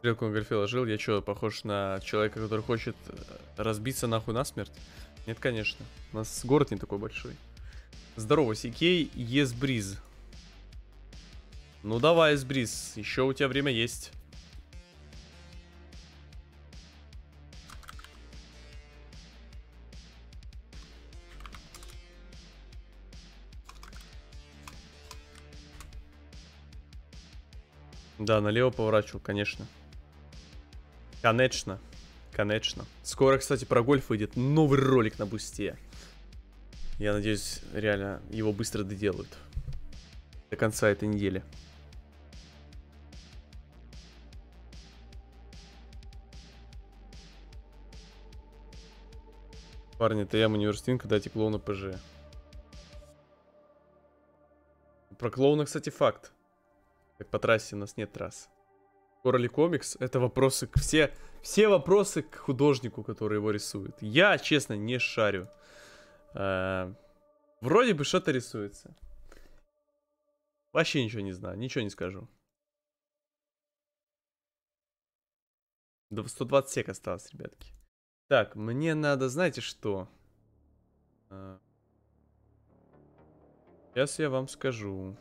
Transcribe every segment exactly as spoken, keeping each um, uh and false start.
Стрелку на гольфе ложил. Я что, похож на человека, который хочет разбиться нахуй насмерть? Нет, конечно. У нас город не такой большой. Здорово, Сикей, Есбриз. Ну давай, Есбриз, еще у тебя время есть. Да, налево поворачивал, конечно. Конечно. Конечно. Скоро, кстати, про гольф выйдет новый ролик на Бусте. Я надеюсь, реально его быстро доделают. До конца этой недели. Парни, ТМ, университинка, дайте клоуна ПЖ. Про клоуна, кстати, факт. Так, по трассе у нас нет трасс. Скоро ли комикс? Это вопросы к... Все, все вопросы к художнику, который его рисует. Я, честно, не шарю. Э-э- вроде бы что-то рисуется. Вообще ничего не знаю, ничего не скажу. Да, сто двадцать сек осталось, ребятки. Так, мне надо, знаете что? Э-э- сейчас я вам скажу.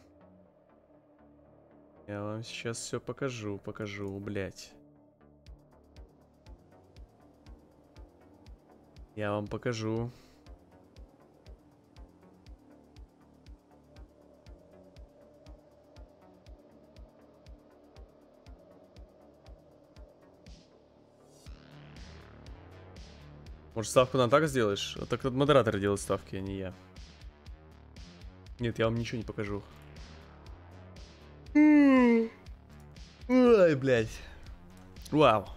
Я вам сейчас все покажу, покажу, блядь. Я вам покажу. Может, ставку на так сделаешь? А так модератор делает ставки, а не я. Нет, я вам ничего не покажу. Ой, блядь. Вау.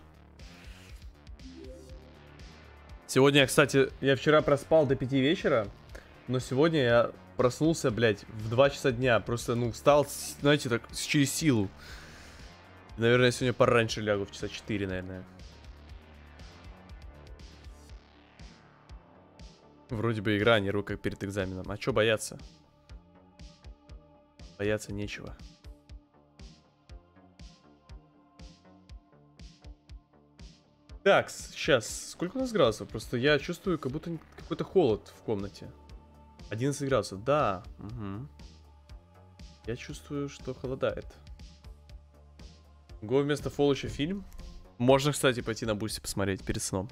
Сегодня, кстати, я вчера проспал до пяти вечера, но сегодня я проснулся, блядь, в два часа дня. Просто, ну, встал, знаете, так, через силу. Наверное, я сегодня пораньше лягу, в часа четыре, наверное. Вроде бы игра, не рука перед экзаменом. А чё бояться? Бояться нечего. Так, сейчас. Сколько у нас градусов? Просто я чувствую, как будто какой-то холод в комнате. одиннадцать градусов, да. Угу. Я чувствую, что холодает. Го вместо Фоллача фильм. Можно, кстати, пойти на Бусти посмотреть перед сном.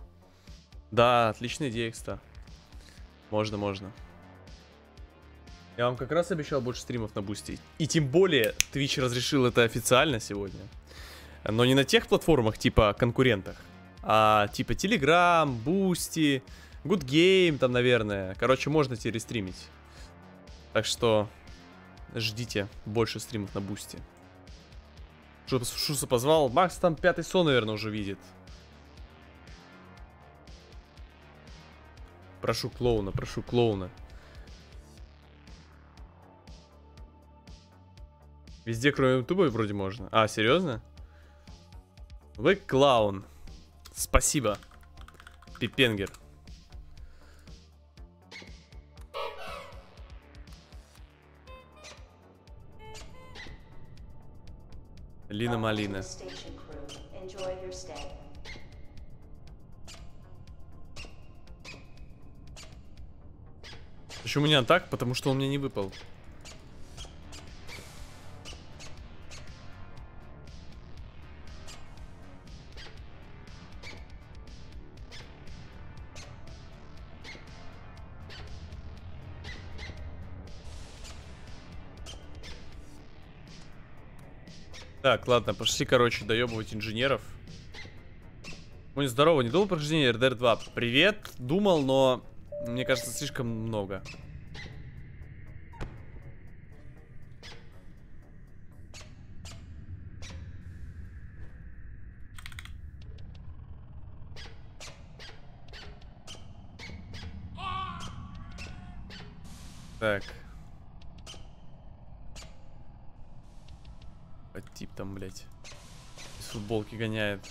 Да, отличная идея, кстати. Можно, можно. Я вам как раз обещал больше стримов на Бусти. И тем более, Twitch разрешил это официально сегодня. Но не на тех платформах, типа конкурентах. А, типа Telegram, Boosty, Good Game там, наверное. Короче, можно теперь стримить. Так что ждите больше стримов на Boosty. Шуса позвал. Макс там пятый сон, наверное, уже видит. Прошу клоуна, прошу клоуна. Везде, кроме Ютуба, вроде можно. А, серьезно? Вы клоун. Спасибо, Пипенгер. Лина Малина. Почему у меня так? Потому что он мне не выпал. Так, ладно, пошли, короче, доебывать инженеров. Ой, здорово, не думал про прохождение эр дэ эр два? Привет, думал, но мне кажется, слишком много. Так. Тип там, блядь, из футболки гоняет.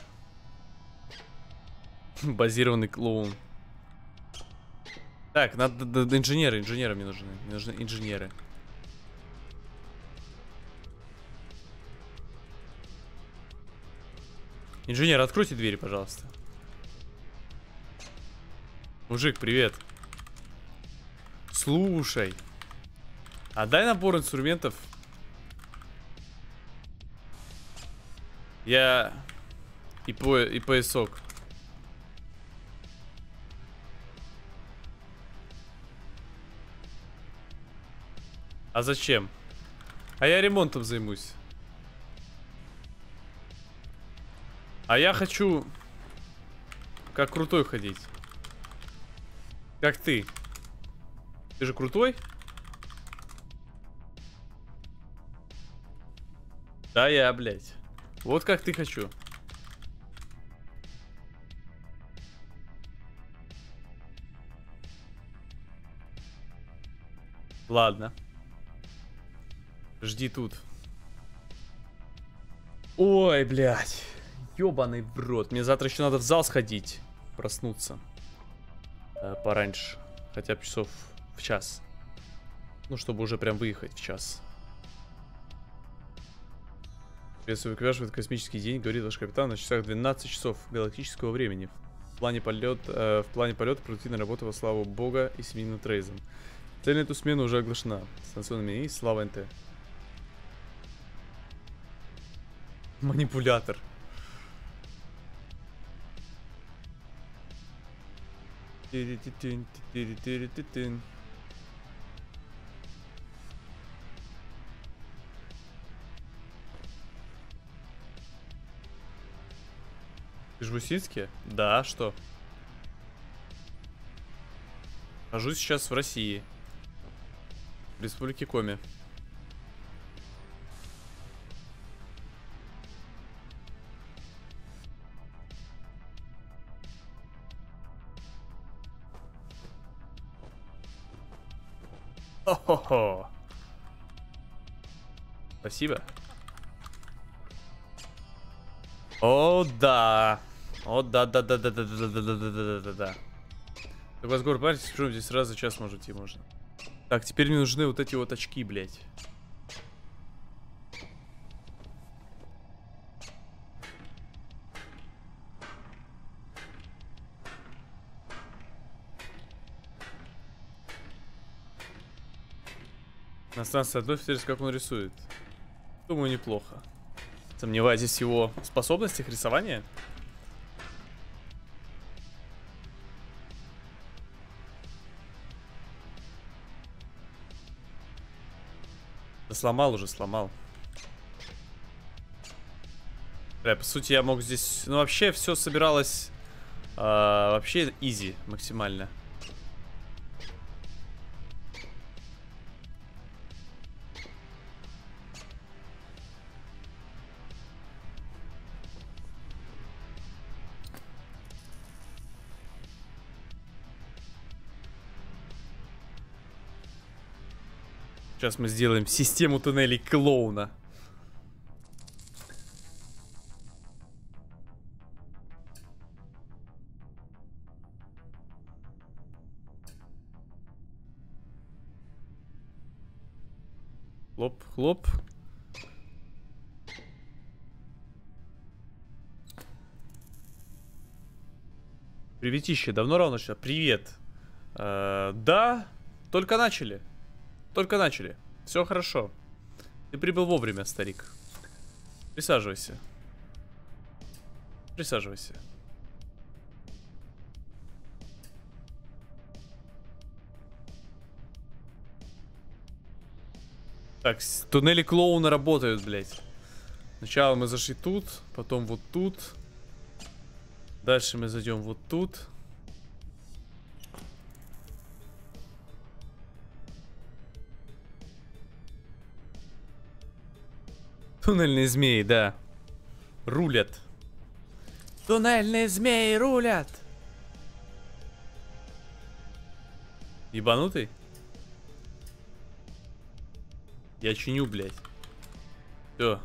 Базированный клоун. Так, надо, надо инженеры, инженеры мне нужны. Мне нужны инженеры. Инженер, откройте двери, пожалуйста. Мужик, привет. Слушай, отдай набор инструментов. Я... И, по... и поясок. А зачем? А я ремонтом займусь. А я хочу как крутой ходить. Как ты. Ты же крутой? Да я, блядь. Вот как ты хочу. Ладно. Жди тут. Ой, блядь. Ёбаный в рот. Мне завтра еще надо в зал сходить. Проснуться. Э, пораньше. Хотя бы часов в час. Ну, чтобы уже прям выехать в час. Приветствую, выквяживает космический день, говорит ваш капитан, на часах двенадцать часов галактического времени. В плане полета, э, в плане полета продуктивно работала слава бога и семейным трейзом. Цель на эту смену уже оглашена. Станционными и слава НТ. Манипулятор. Ты же в Усинске? Да, что? Хожу сейчас в России. В Республике Коми. Хо-хо-хо. Спасибо. О, да. О, да-да-да-да-да-да-да-да-да-да-да-да. Так, вас город, парень, скажу, здесь раз за час может идти можно. Так, теперь мне нужны вот эти вот очки, блядь. На станции одной, смотрите, как он рисует. Думаю, неплохо. Сомневаетесь в его способностях рисования? Да сломал уже, сломал. Бля, по сути, я мог здесь... Ну, вообще, все собиралось... Э, вообще, изи максимально. Сейчас мы сделаем систему туннелей клоуна. Хлоп, хлоп. Приветище, давно равно сейчас. Привет. Э-э- да, только начали. Только начали. Все хорошо. Ты прибыл вовремя, старик. Присаживайся. Присаживайся. Так, туннели клоуна работают, блядь. Сначала мы зашли тут, потом вот тут. Дальше мы зайдем вот тут. Туннельные змеи, да. Рулят. Туннельные змеи рулят. Ебанутый? Я чиню, блядь. Все.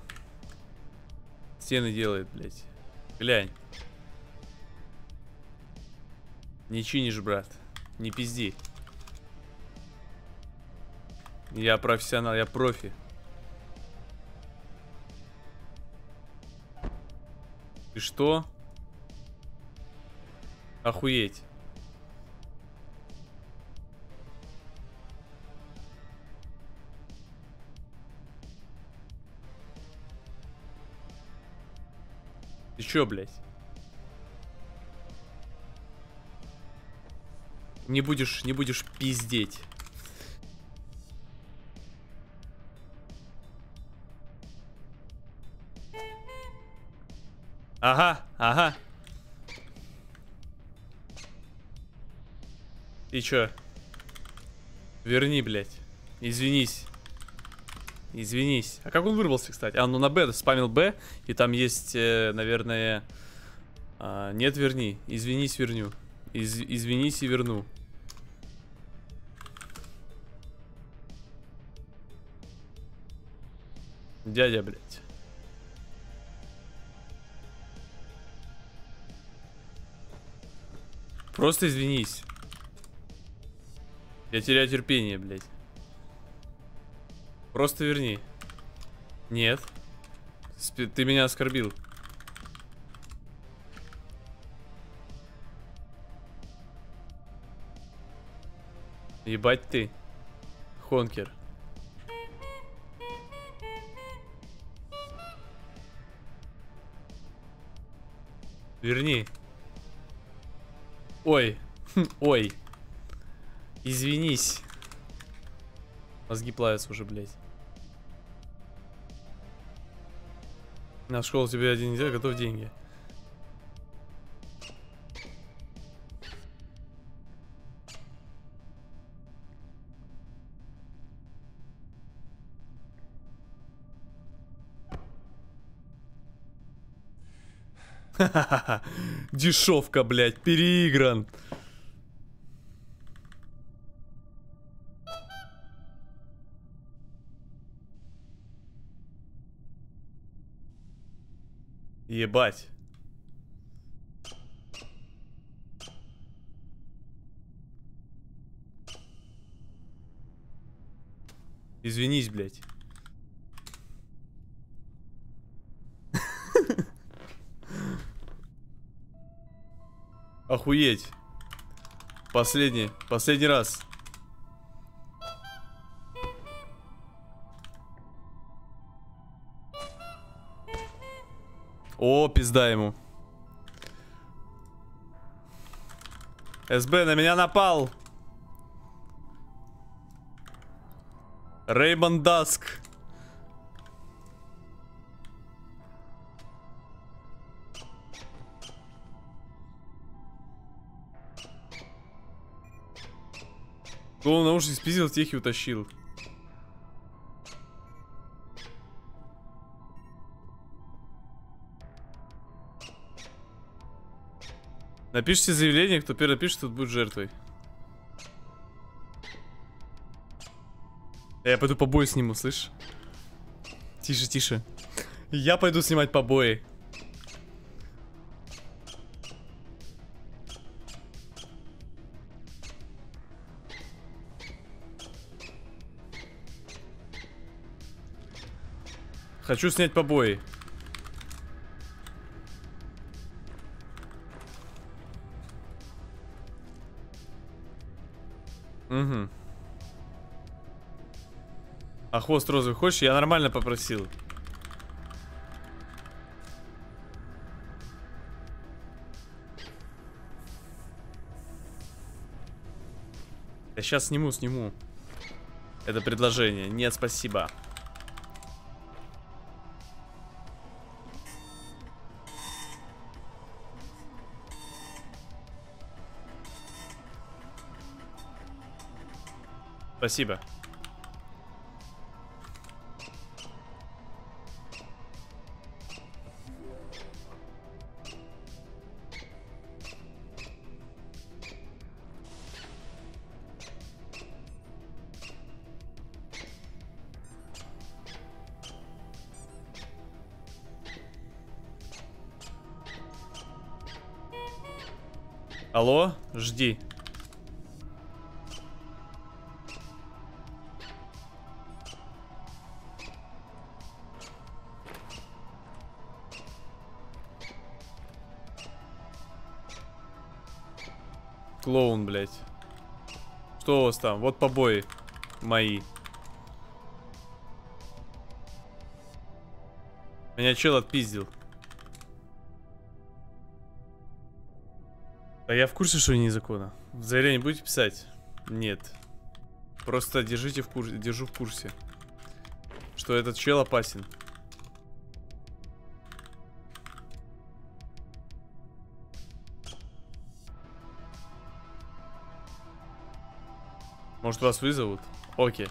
Стены делает, блядь. Глянь. Не чинишь, брат. Не пизди. Я профессионал, я профи. И что? Охуеть. Ты чё, блядь? Не будешь, не будешь пиздеть. Ага, ага. И чё? Верни, блядь. Извинись. Извинись. А как он вырвался, кстати? А, ну на Б, спамил Б. И там есть, наверное... А, нет, верни. Извинись, верню. Из, извинись и верну. Дядя, блядь. Просто извинись. Я теряю терпение, блядь. Просто верни. Нет. Ты меня оскорбил. Ебать ты, Хонкер. Верни. Ой. Ой. Извинись. Мозги плавятся уже, блядь. На школу тебе один нельзя, готовь деньги. Ха-ха-ха. Дешевка, блядь, переигран. Ебать. Извинись, блядь. Охуеть. Последний, последний раз. О, пизда ему. СБ на меня напал. Реймон Даск. Голову наушник спиздил, техи утащил. Напишите заявление, кто первый пишет, тот будет жертвой. Я пойду побои сниму, слышь? Тише, тише. Я пойду снимать побои. Хочу снять побои. Угу. А хвост розовый хочешь? Я нормально попросил. Я сейчас сниму, сниму. Это предложение. Нет, спасибо. Спасибо. Алло, жди. Клоун, блядь. Что у вас там? Вот побои мои. Меня чел отпиздил. А я в курсе, что незаконно. Заявление будете писать? Нет. Просто держите в курсе, держу в курсе, что этот чел опасен. Может, вас вызовут? Окей.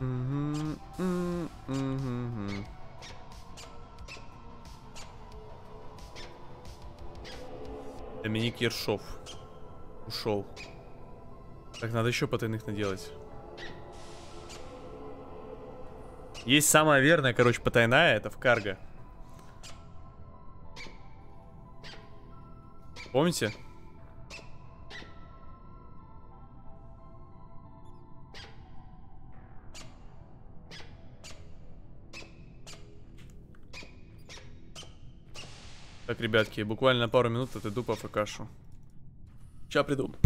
Mm-hmm, mm-hmm, mm-hmm. Доминик Ершов ушел. Так, надо еще потайных наделать. Есть самая верная, короче, потайная. Это в карго. Помните? Так, ребятки, буквально пару минут отойду по фкшу. Сейчас приду.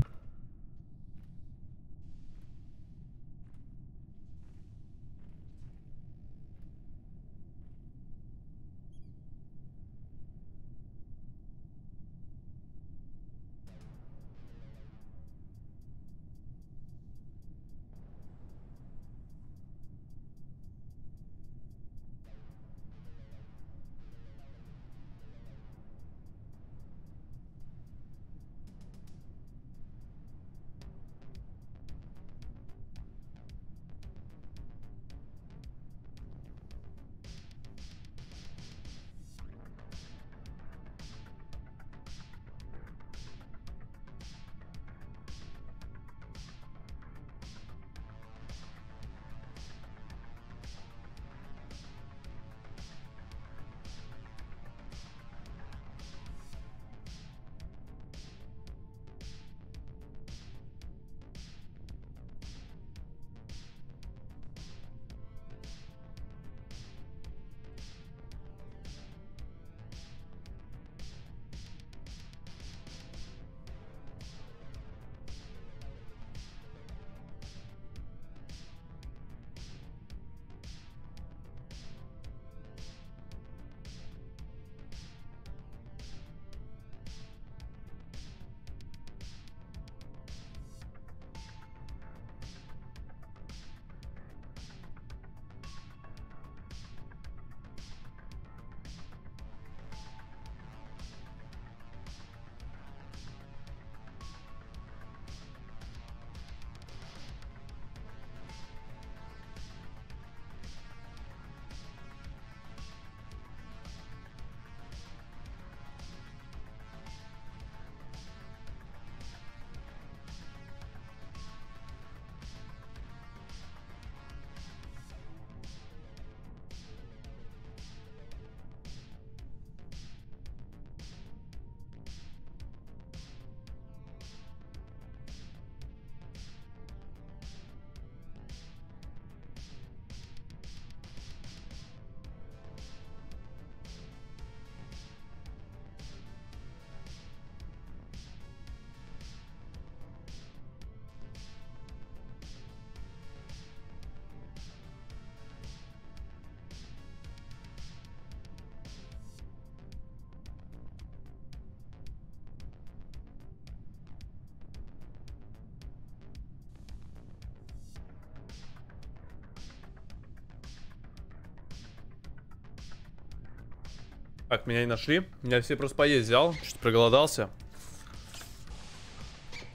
Так, меня не нашли. Меня все просто поесть взял. Чуть проголодался.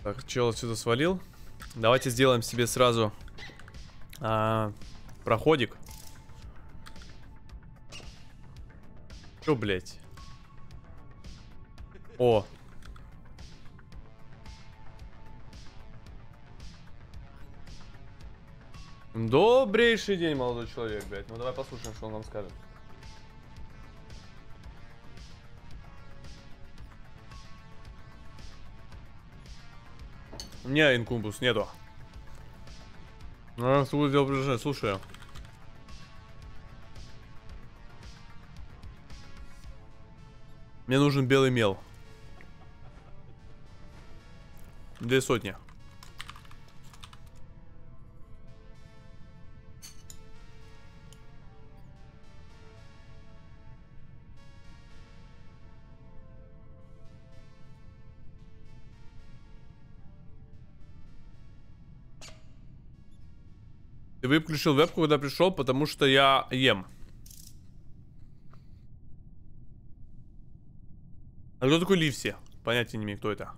Так, чел отсюда свалил. Давайте сделаем себе сразу а, проходик. Чё, блядь? О. Добрейший день, молодой человек, блядь. Ну давай послушаем, что он нам скажет. У меня инкубус нету. А, слушай. Мне нужен белый мел. Две сотни. Ты выключил вебку, когда пришел, потому что я ем. А кто такой Ливси? Понятия не имею, кто это.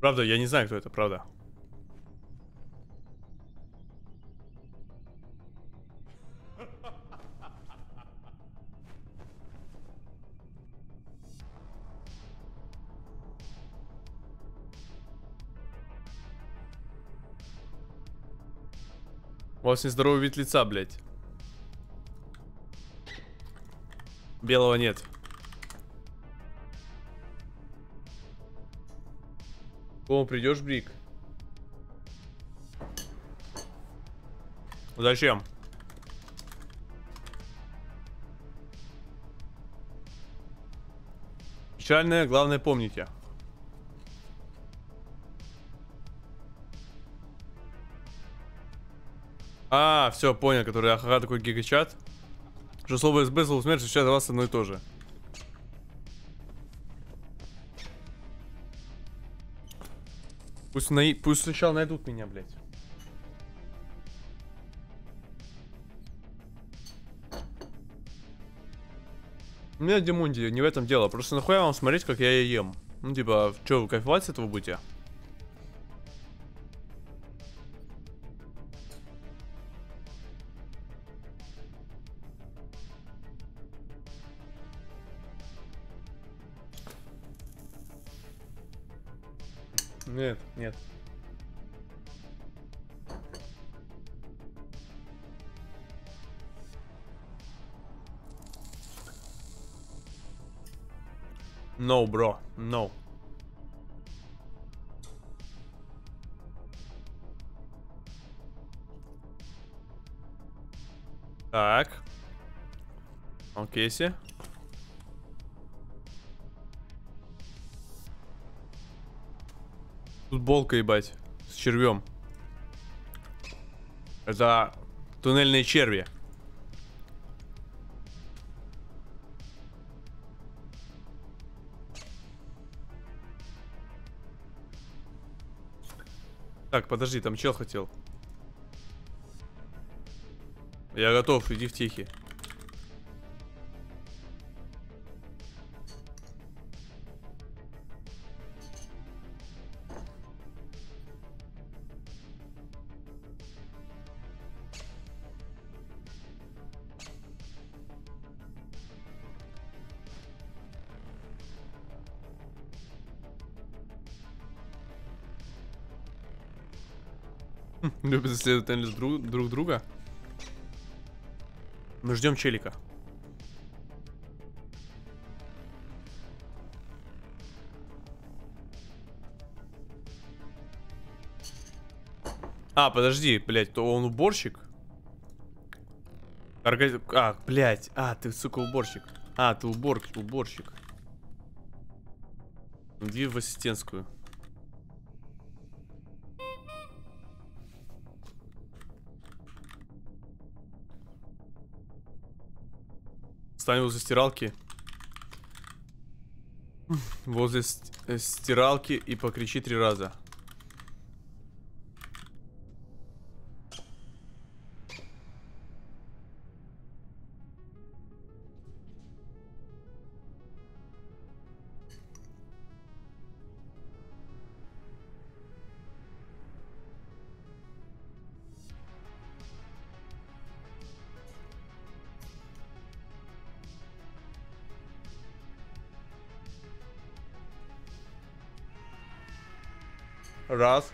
Правда, я не знаю, кто это, правда. У вас нездоровый вид лица, блядь. Белого нет. О, придешь, Брик? Зачем? Печальное, главное помните. А, все, понял, который ахаха такой гигачат. Что слово СБ, слово смерть, сейчас у вас одно и то же. Пусть, на... Пусть сначала найдут меня, блядь. У меня, Димунди, не в этом дело. Просто нахуя вам смотреть, как я ем? Ну, типа, что, вы кайфовать с этого будете? Нет, нет. No, bro, no. Так. Окейси. Футболка, ебать, с червем. Это туннельные черви. Так, подожди, там чел хотел. Я готов, иди в тихий. Любят исследовать друг, друг друга. Мы ждем челика. А, подожди, блядь, то он уборщик. Органи... А, блядь, а, ты, сука, уборщик. А, ты убор... уборщик. Иди в ассистентскую. Встань возле стиралки. Возле стиралки и покричи три раза. Раз.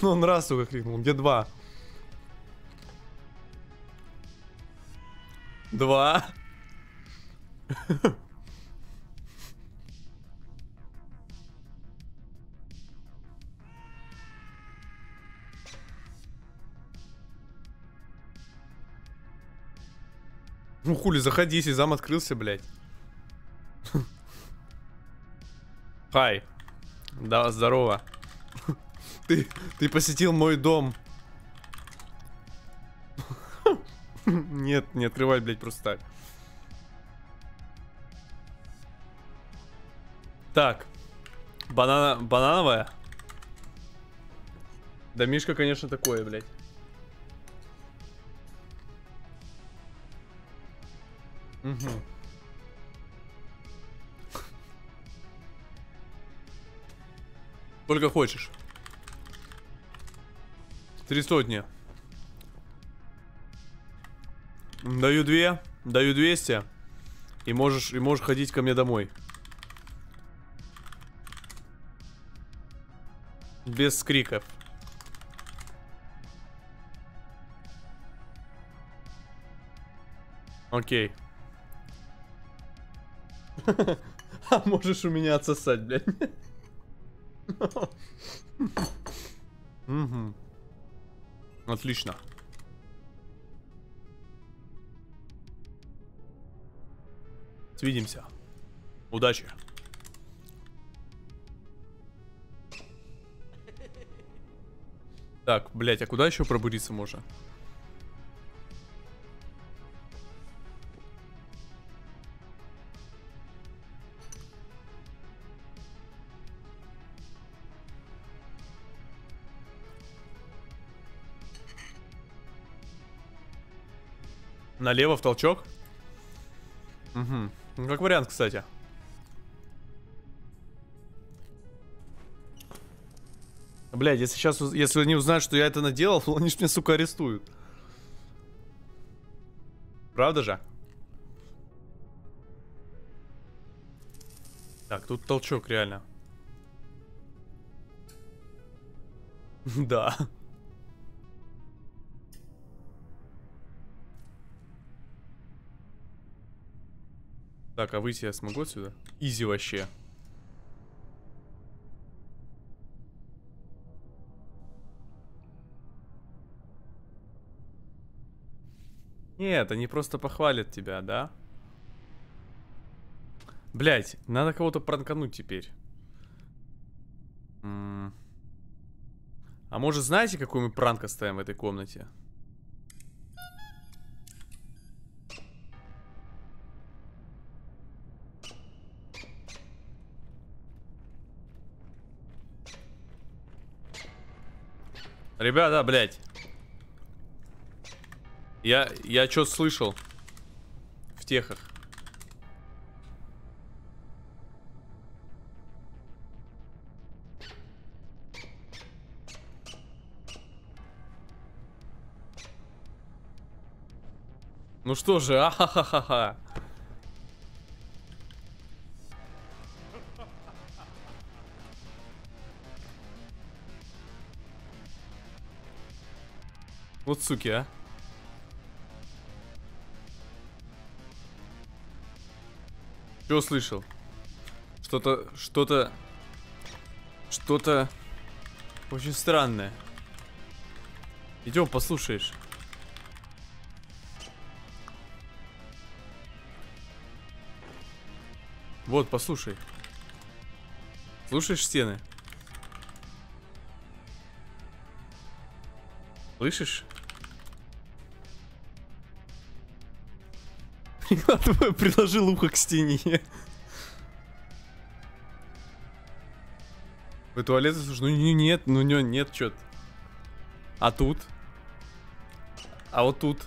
Ну он раз, сука, крикнул. Где два? Два. Ну хули, заходи, если зам открылся, блядь. Хай. Да, здорово. Ты, ты посетил мой дом. Нет, не открывай, блядь, просто так. Так. Банана... Банановая? Домишко, конечно, такое, блядь. Угу. Сколько хочешь. Три сотни. Даю две. Даю двести. И можешь, и можешь ходить ко мне домой. Без криков. Окей. А можешь у меня отсосать, блядь. Угу. Отлично. Свидимся. Удачи. Так, блять, а куда еще пробуриться можно? Налево в толчок? Угу. Ну, как вариант, кстати. Блядь, если сейчас, если они узнают, что я это наделал, то они ж меня, сука, арестуют. Правда же? Так, тут толчок, реально. Да. Так, а выйти я смогу отсюда? Изи вообще. Нет, они просто похвалят тебя, да? Блять, надо кого-то пранкануть теперь. М-м. А может, знаете, какой мы пранк оставим в этой комнате? Ребята, блядь. Я, я что слышал в техах. Ну что же, ахахаха. Вот суки, а. Чё слышал? Что-то, что-то, что-то очень странное. Идем, послушаешь. Вот, послушай. Слушаешь стены? Слышишь? Приложил ухо к стене. Вы туалеты, слушай, ну нет, ну нет, что-то. А тут? А вот тут?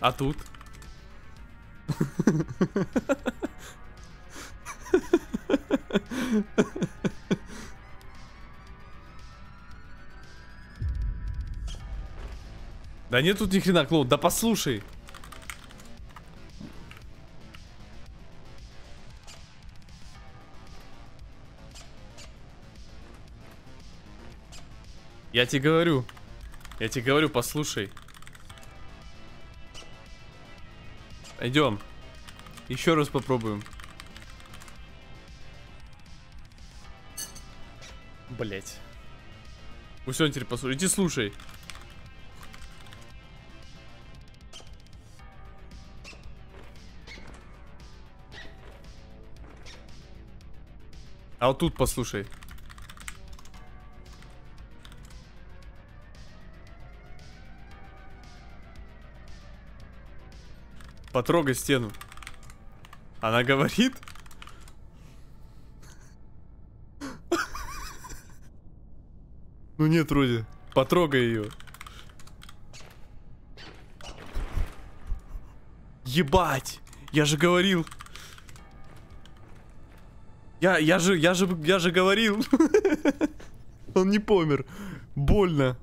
А тут? Да нет тут ни хрена, Клоун, да послушай. Я тебе говорю, я тебе говорю, послушай. Идем, еще раз попробуем. Блять. Пусть он теперь послушает. Иди слушай. А вот тут послушай. Потрогай стену. Она говорит. Ну нет, вроде. Потрогай ее. Ебать! Я же говорил. Я, я же, я же, я же говорил. Он не помер. Больно.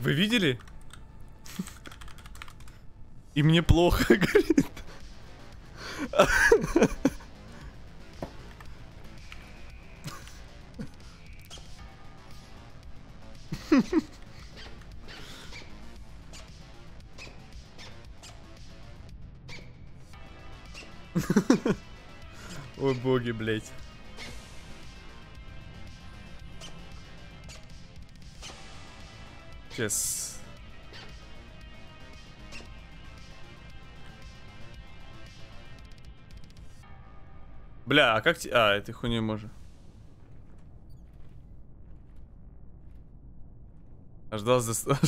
Вы видели? И мне плохо, говорит. Ой, боги, блядь. Сейчас. Бля, а как тебе... А, этой хуйней можно. Ждал за...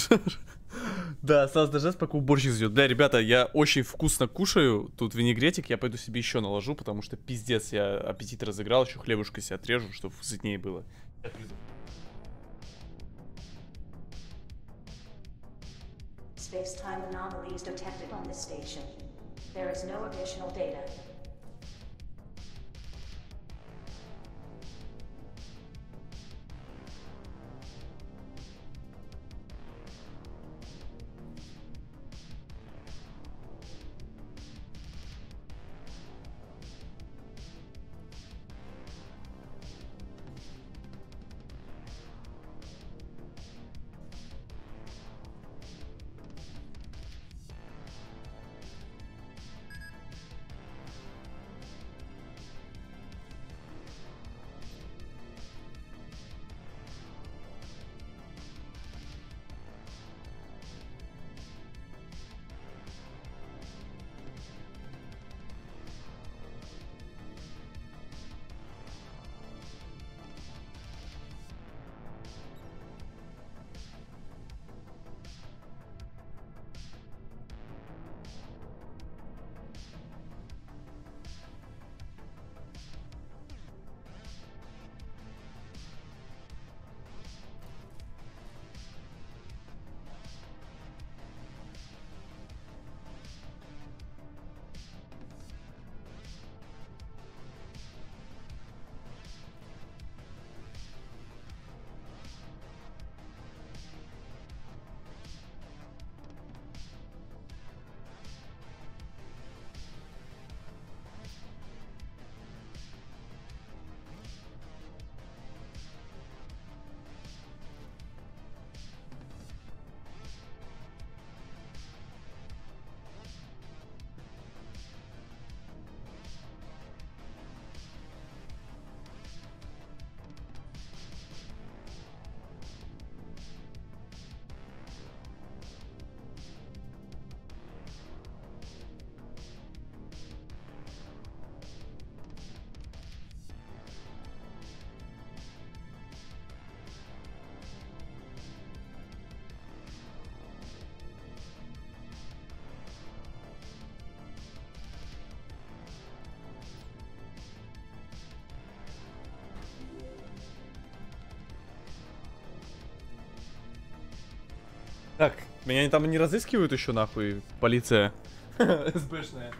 Да, осталось дождаться, пока уборщик зайдет. Бля, ребята, я очень вкусно кушаю. Тут винегретик, я пойду себе еще наложу, потому что пиздец, я аппетит разыграл. Еще хлебушкой себе отрежу, чтобы сытнее было. Так, меня там не разыскивают еще нахуй, полиция СБшная.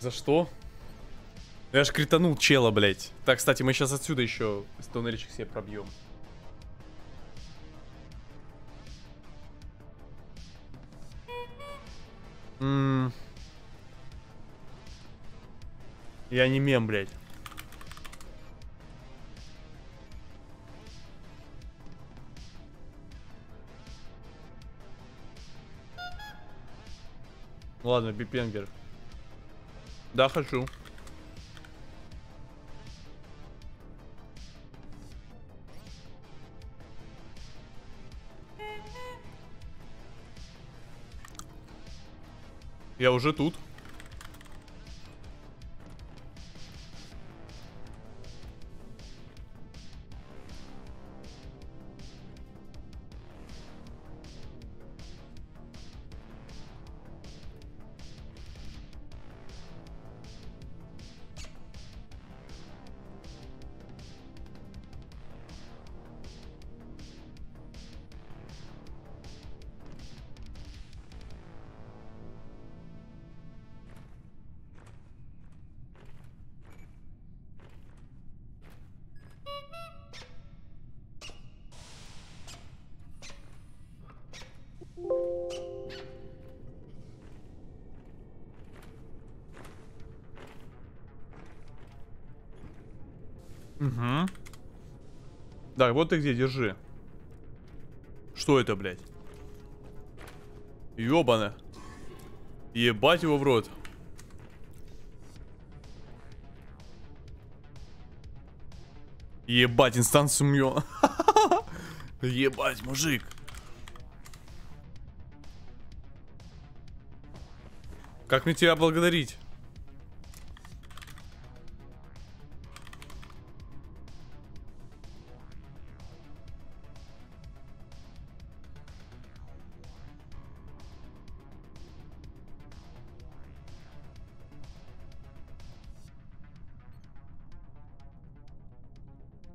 За что? Я аж кританул чела, блять. Так, кстати, мы сейчас отсюда еще тоннельчик себе пробьем. Ммм. Я не мем, блядь. Ладно, бипенгер. Да, хочу. Я уже тут. Угу. Да, вот ты где, держи. Что это, блядь? Ёбана. Ебать его в рот. Ебать, инстанцию мьё. Ебать, мужик. Как мне тебя благодарить?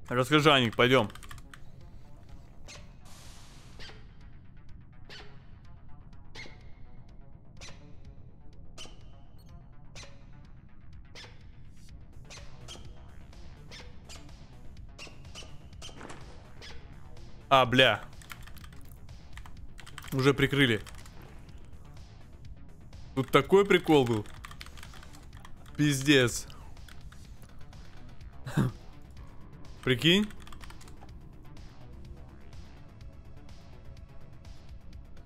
Расскажи о них, пойдем. А, бля. Уже прикрыли. Тут такой прикол был. Пиздец. Прикинь.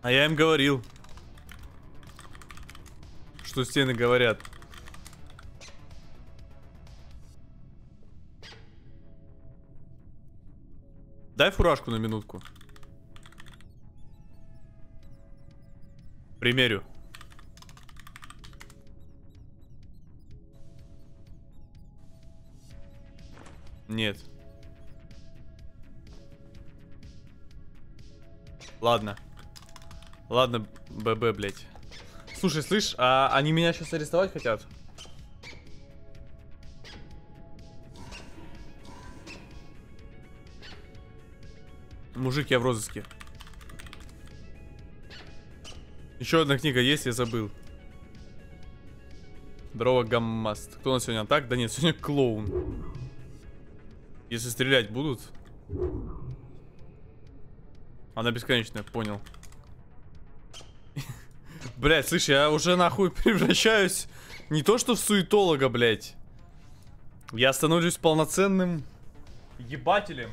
А я им говорил, что стены говорят. Дай фуражку на минутку. Примерю. Нет. Ладно. Ладно, ББ, блядь. Слушай, слышь, а они меня сейчас арестовать хотят? Мужик, я в розыске. Еще одна книга есть, я забыл. Здорово, гаммаст. Кто у нас сегодня атак? Да нет, сегодня клоун. Если стрелять будут... Она бесконечная, понял. Блять, слышь, я уже нахуй превращаюсь не то что в суетолога, блять. Я становлюсь полноценным ебателем.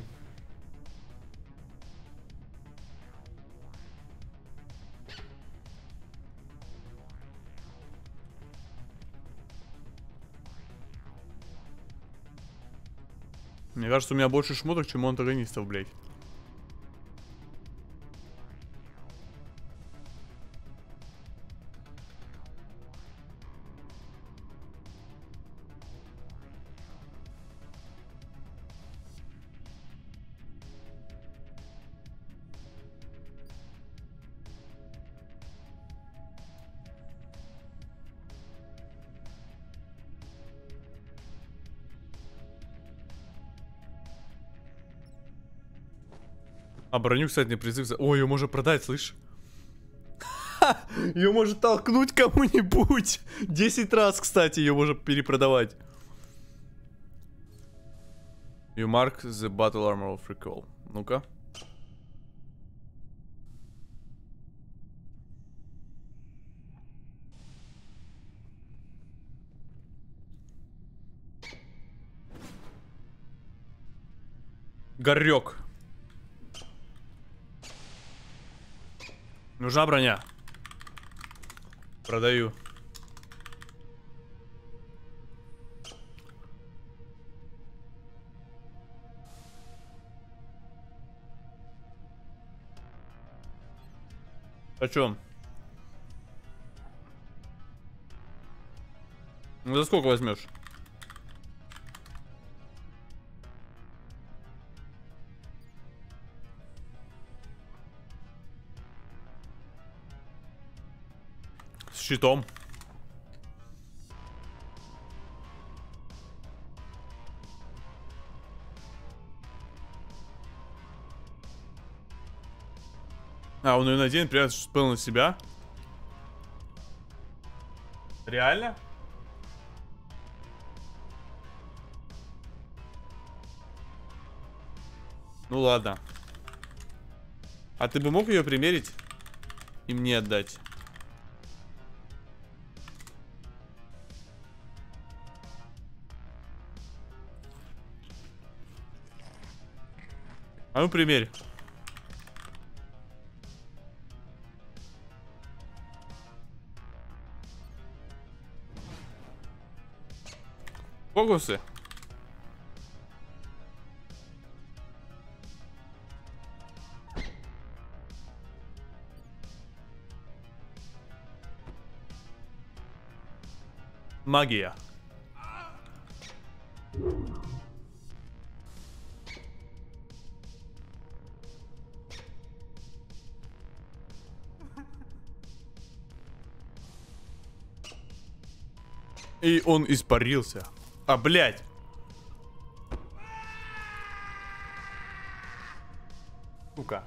Мне кажется, у меня больше шмоток, чем у антагонистов, блять. А броню, кстати, не призыв за... О, ее можно продать, слышь. Ее можно толкнуть кому-нибудь. десять раз, кстати, ее можно перепродавать. You mark the battle armor of recall. Ну-ка. Горек. Нужна броня. Продаю. О чем? Ну за сколько возьмешь? С щитом. А, он ее наденет, прям спал на себя. Реально? Ну ладно. А ты бы мог ее примерить и мне отдать? А ну примерь. Фокусы. Магия. И он испарился. А, блядь. Сука.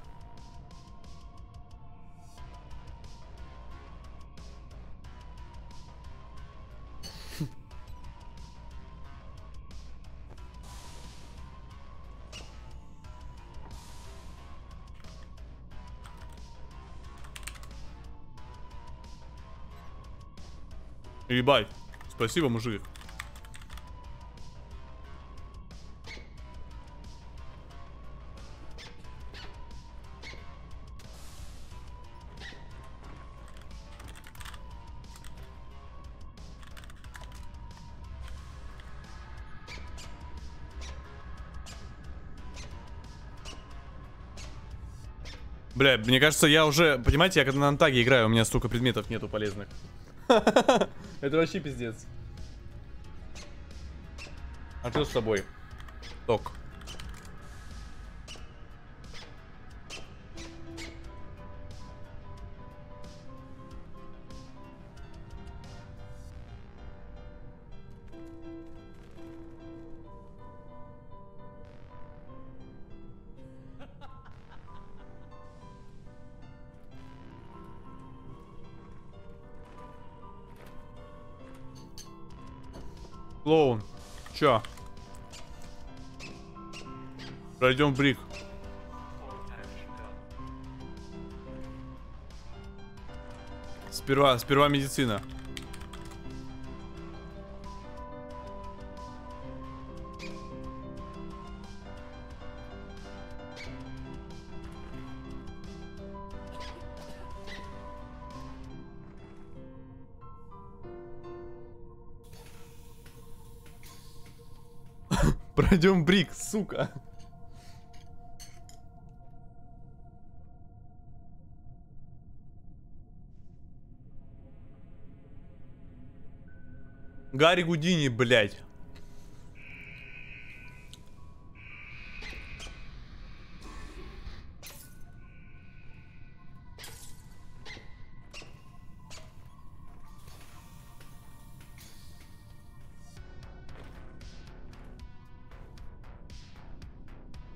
Ебать. Спасибо, мужик. Бля, мне кажется, я уже, понимаете, я когда на антаге играю, у меня столько предметов нету полезных. Это вообще пиздец. А что с тобой? Ток. Лоун, чё? Пройдем брик. Сперва, сперва медицина. Пройдем брик, сука. Гарри Гудини, блядь.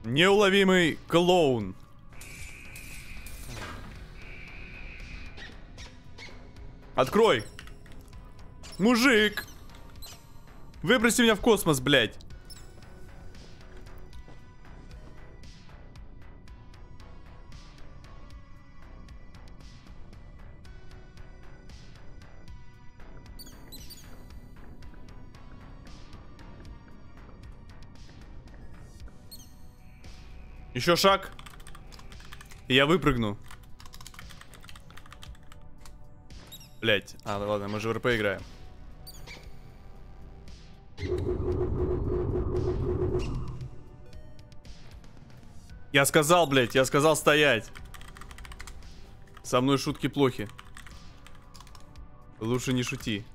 Неуловимый клоун. Открой. Мужик. Выброси меня в космос, блядь. Еще шаг, и я выпрыгну. Блять. А, ну ладно, мы же в РП играем. Я сказал, блять, я сказал стоять. Со мной шутки плохи. Лучше не шути.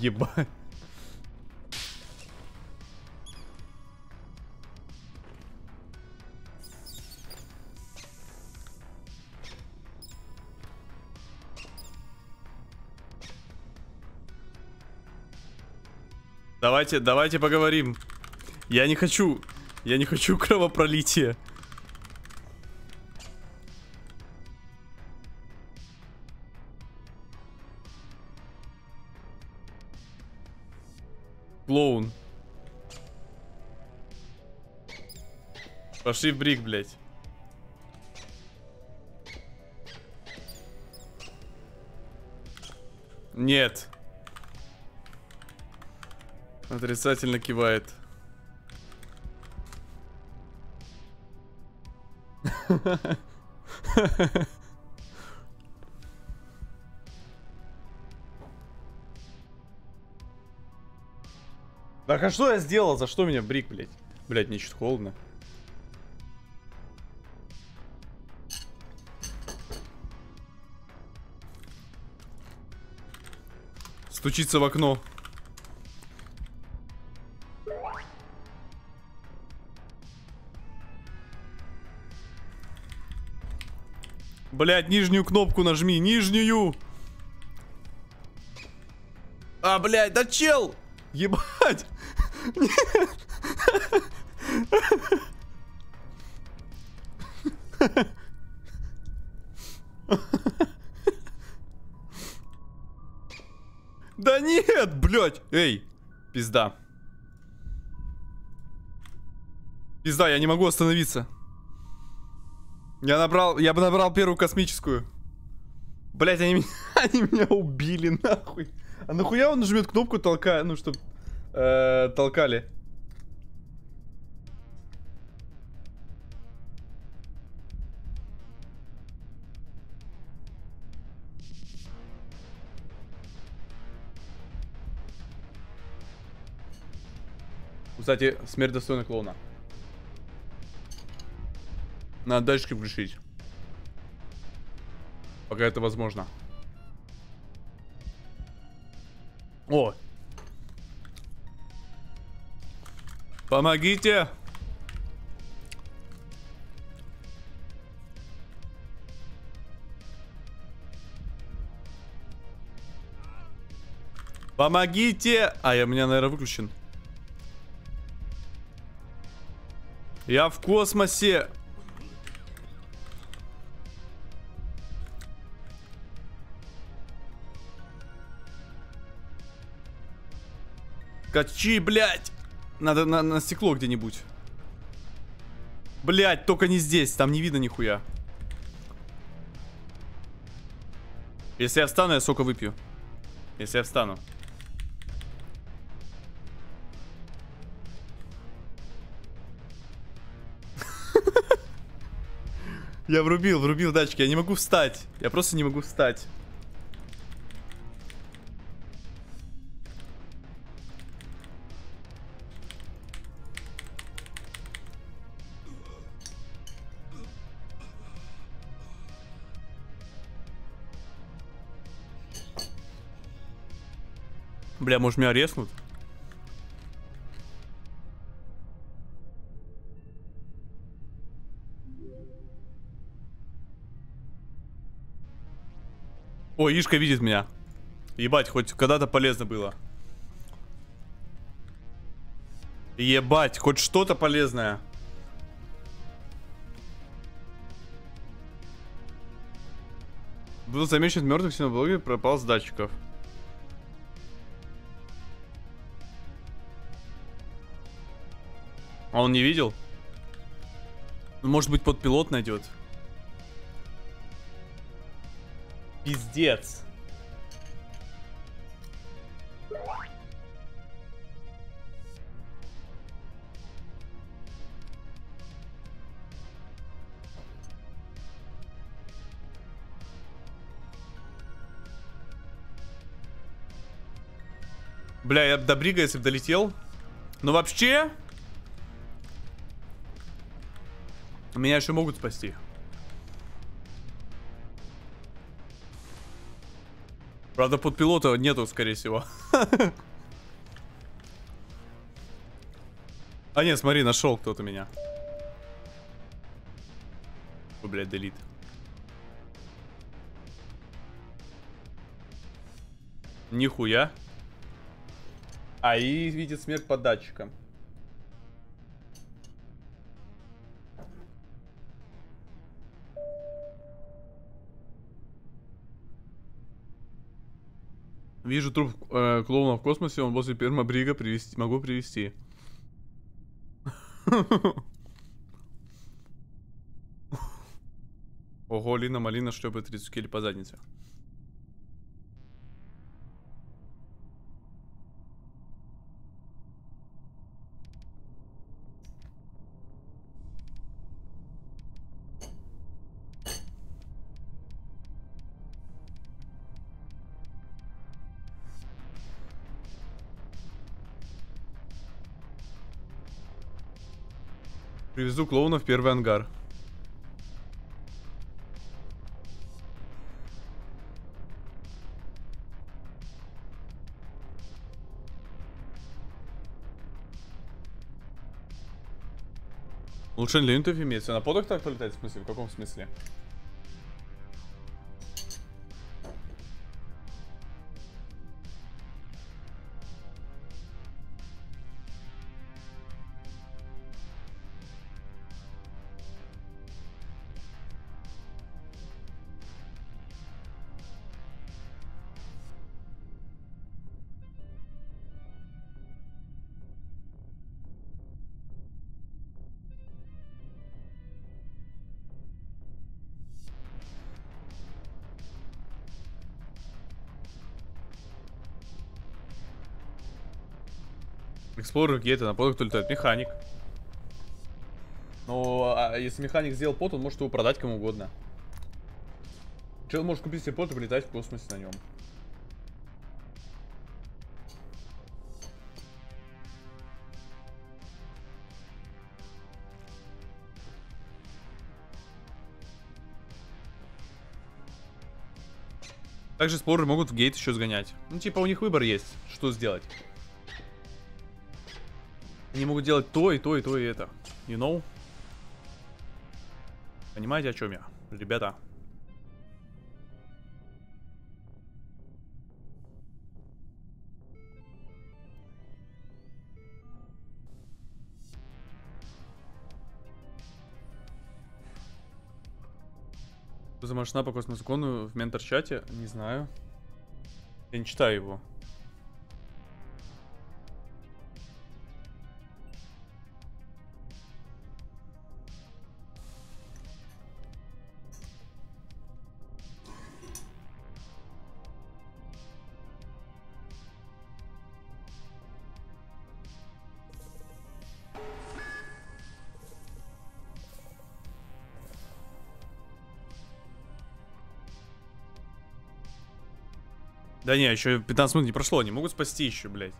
Ебать. Давайте, давайте поговорим. Я не хочу, я не хочу кровопролития. Клоун. Пошли в брик, блядь. Нет. Отрицательно кивает. Так, а что я сделал? За что меня брик, блядь? Блядь, мне чуть холодно. Стучится в окно. Блядь, нижнюю кнопку нажми, нижнюю. А, блядь, да чел! Ебать! Да нет, блядь! Эй, пизда. Пизда, я не могу остановиться. Я набрал, я бы набрал первую космическую. Блять, они, они меня убили, нахуй. А нахуя он нажмет кнопку толкая, ну, чтоб э, толкали. Кстати, смерть достойна клоуна. Надо датчики включить. Пока это возможно. О! Помогите! Помогите! А, я, у меня, наверное, выключен. Я в космосе! Качи, блядь! Надо на, на стекло где-нибудь. Блядь, только не здесь, там не видно нихуя. Если я встану, я сока выпью. Если я встану. Я врубил, врубил датчики, я не могу встать. Я просто не могу встать. Бля, может, меня резнут? О, Ишка видит меня. Ебать, хоть когда-то полезно было. Ебать, хоть что-то полезное. Был замечен мертвых в синеблоге, пропал с датчиков. А он не видел? Может быть, подпилот найдет. Пиздец. Бля, я до брига, если бы долетел. Но вообще... Меня еще могут спасти. Правда, под пилота нету, скорее всего. А нет, смотри, нашел кто-то меня. Блять, делит. Нихуя. А, и видит смерть под датчиком. Вижу труп э, клоуна в космосе, он возле пермабрига, привезти, могу привезти. Ого, Лина Малина шлепает тридцать киль по заднице. Привезу клоуна в первый ангар. Улучшение для юнитов имеется. На подах так полетает, в смысле? В каком смысле? Эксплорер где-то на подах летает. Механик. Но а если механик сделал пот, он может его продать кому угодно. Человек может купить себе пот и полетать в космосе на нем. Также эксплореры могут в гейт еще сгонять. Ну типа у них выбор есть, что сделать. Они могут делать то, и то, и то, и это. You know? Понимаете, о чем я, ребята? Что за машина по космосгону в ментор-чате? Не знаю. Я не читаю его. Да не, еще пятнадцать минут не прошло, они могут спасти еще, блядь.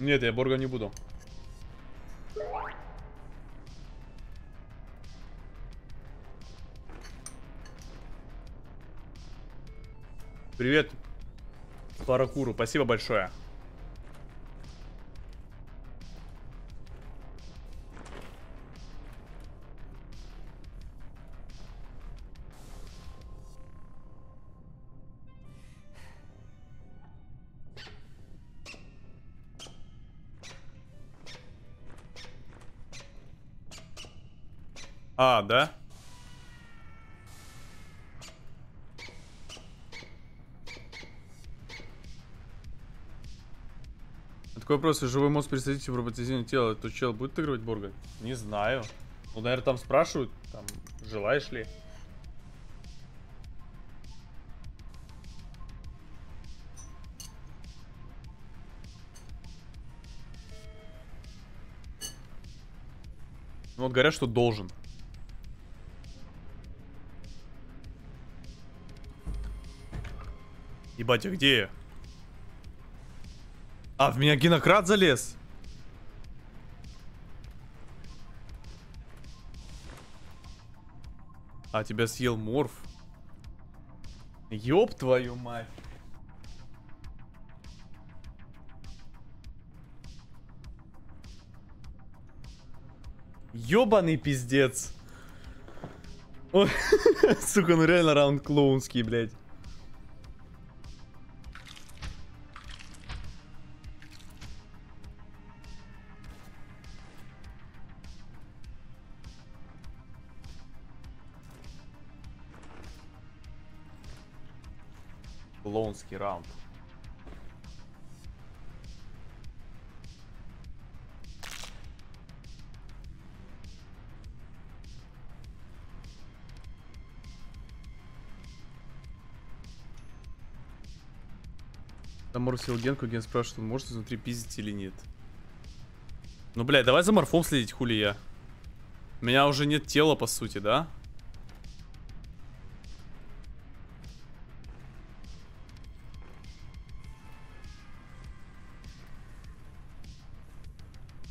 Нет, я борга не буду. Привет, Паракуру, спасибо большое. А, да? Такой вопрос, если живой мозг пересадите в роботизированное тело, то чел будет играть борга? Не знаю. Ну, наверное, там спрашивают, там, желаешь ли. Ну вот говорят, что должен. Ебать, а где я? А, в меня гинократ залез. А, тебя съел морф. Ёб твою мать. Ёбаный пиздец. Ой, сука, ну реально раунд клоунский, блядь. Клоунский раунд. Заморфил Генку, Ген спрашивает, он может изнутри пиздить или нет. Ну, блядь, давай за морфом следить, хули я. У меня уже нет тела, по сути, да?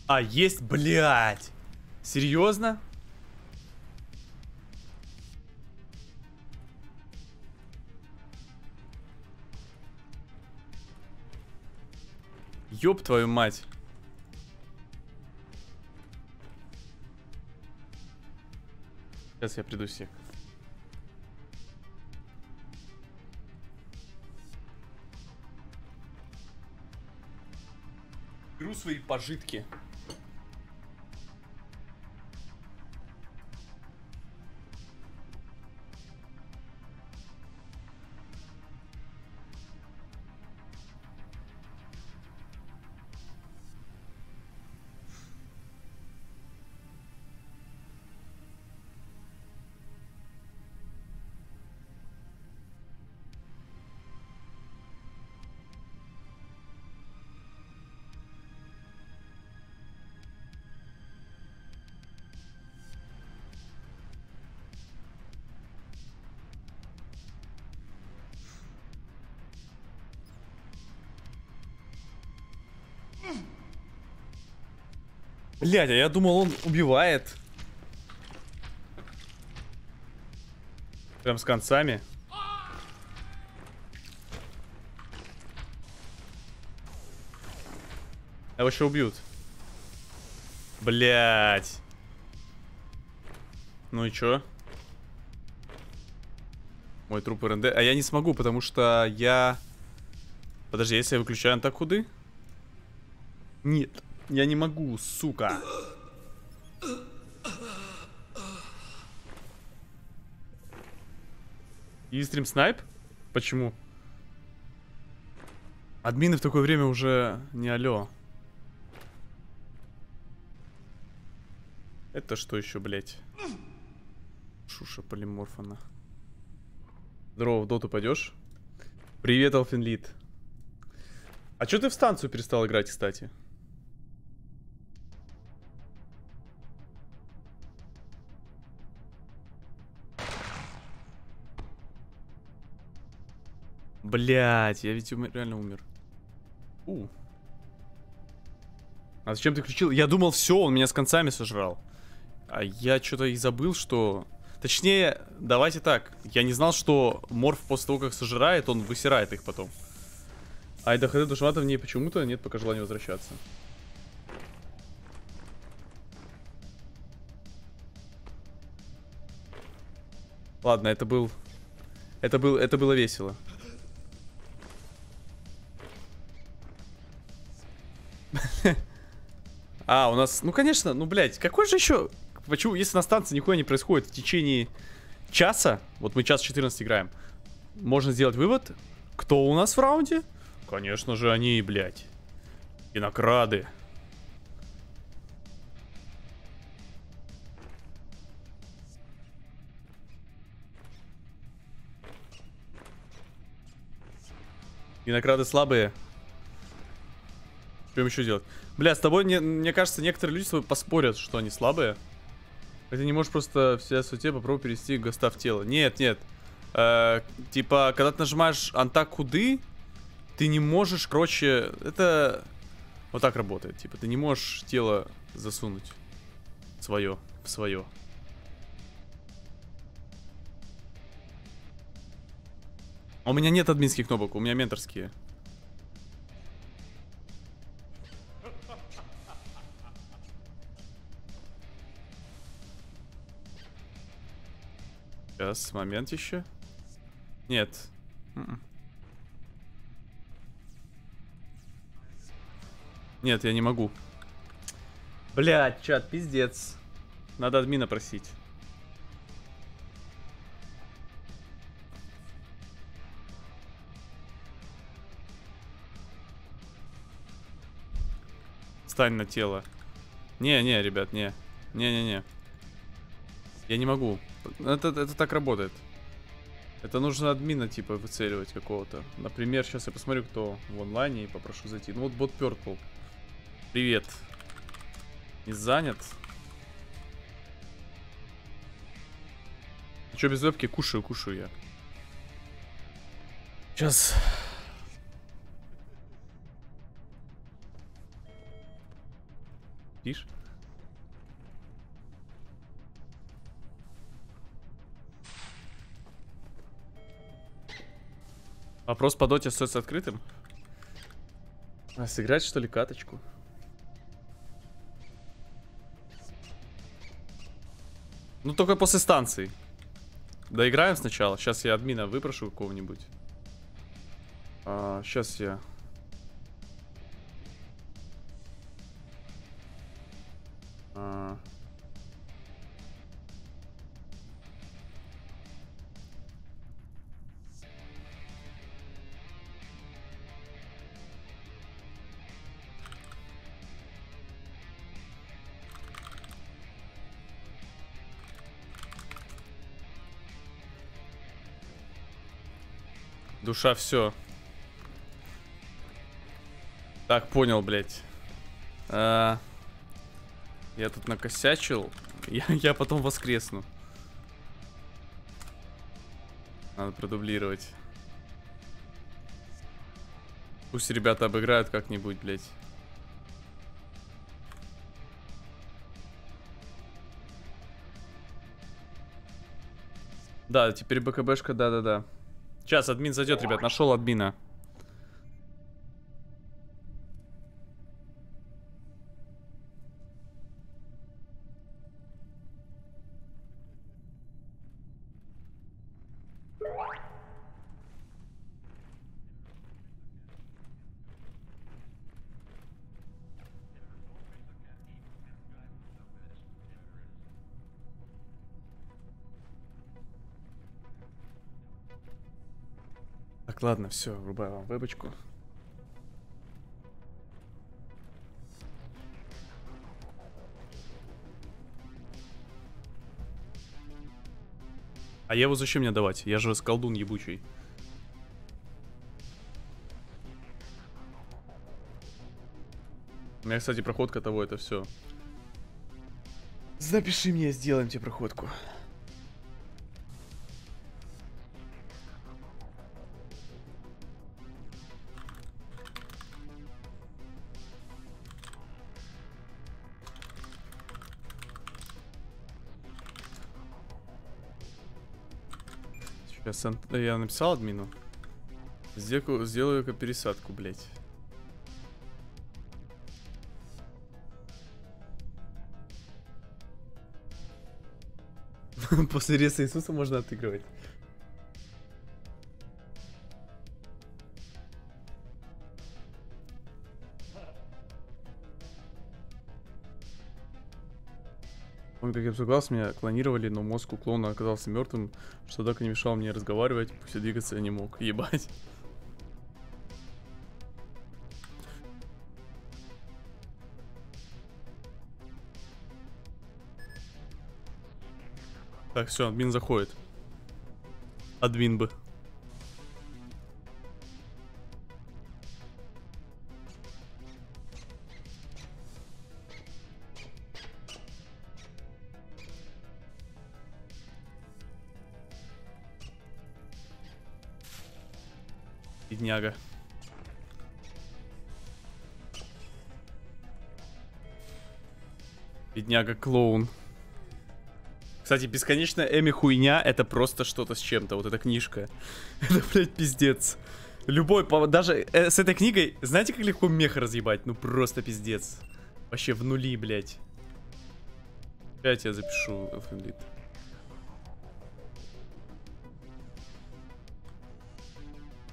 А, есть, блядь. Серьезно? Ёб твою мать. Сейчас я приду всех. Беру свои пожитки. Блядь, а я думал, он убивает. Прям с концами. Его еще убьют. Блядь. Ну и чё? Мой труп РНД. А я не смогу, потому что я... Подожди, если я выключаю, он так худы? Нет. Я не могу, сука. И стрим снайп? Почему? Админы в такое время уже не алё. Это что еще, блять? Шуша полиморфана. Здорово, в доту пойдешь? Привет, Алфинлит. А чё ты в станцию перестал играть, кстати? Блять, я ведь умер, реально умер. У. А зачем ты включил? Я думал, все, он меня с концами сожрал. А я что-то и забыл, что... Точнее, давайте так. Я не знал, что морф после того, как сожрает, он высирает их потом. А и до ХД душевата в ней почему-то нет пока желания возвращаться. Ладно, это был... Это, был... это было весело. А, у нас, ну конечно, ну блять, какой же еще, почему, если на станции нихуя не происходит в течение часа, вот мы час четырнадцать играем, можно сделать вывод, кто у нас в раунде? Конечно же они, блять, инокрады. Инокрады слабые. Что им еще делать? Бля, с тобой, мне, мне кажется, некоторые люди с тобой поспорят, что они слабые. Ты не можешь просто в себя сути попробовать перевести госта в тело. Нет, нет. Э, типа, когда ты нажимаешь антак худы, ты не можешь, короче, это вот так работает. Типа, ты не можешь тело засунуть свое в свое. У меня нет админских кнопок, у меня менторские. Сейчас, момент еще. Нет. Нет, я не могу. Блядь, чат, пиздец. Надо админа просить. Встань на тело. Не-не, ребят, не. Не-не-не. Я не могу. Это, это так работает. Это нужно админа, типа, выцеливать какого-то. Например, сейчас я посмотрю, кто в онлайне, и попрошу зайти. Ну вот бот Purple. Привет. Не занят? Че, без вебки? Кушаю, кушаю я. Сейчас. Видишь? Вопрос по доте остается открытым. А сыграть, что ли, каточку? Ну, только после станции. Доиграем сначала. Сейчас я админа выпрошу какого-нибудь. А, сейчас я... А... Душа, все. Так, понял, блядь. А, я тут накосячил. Я, я потом воскресну. Надо продублировать. Пусть ребята обыграют как-нибудь, блядь. Да, теперь БКБшка, да-да-да. Сейчас админ зайдет, ребят, нашел админа. Ладно, все, врубаю вам вебочку. А я его зачем мне давать? Я же колдун ебучий. У меня, кстати, проходка того, это все. Запиши мне, сделаем тебе проходку. Я написал админу. Сделаю, сделаю пересадку, блядь. После реса Иисуса можно отыгрывать. Как я обсуждался, меня клонировали, но мозг у клона оказался мертвым, что так и не мешал мне разговаривать, пусть и двигаться я не мог. Ебать. Так, все, админ заходит. Админ бы. бедняга. Бедняга-клоун. Кстати, бесконечная Эми хуйня — это просто что-то с чем-то. Вот эта книжка. Это, блядь, пиздец. Любой, даже с этой книгой, знаете, как легко меха разъебать? Ну просто пиздец. Вообще в нули, блядь. Блядь, я запишу.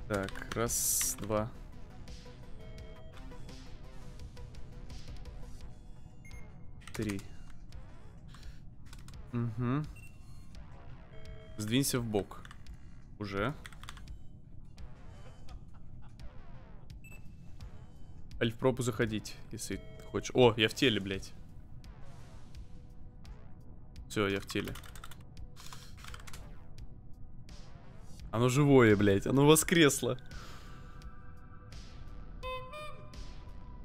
Так, раз, два. Три. Угу. Сдвинься в бок. Уже. Альф пропу заходить, если хочешь. О, я в теле, блядь. Все, я в теле. Оно живое, блядь. Оно воскресло.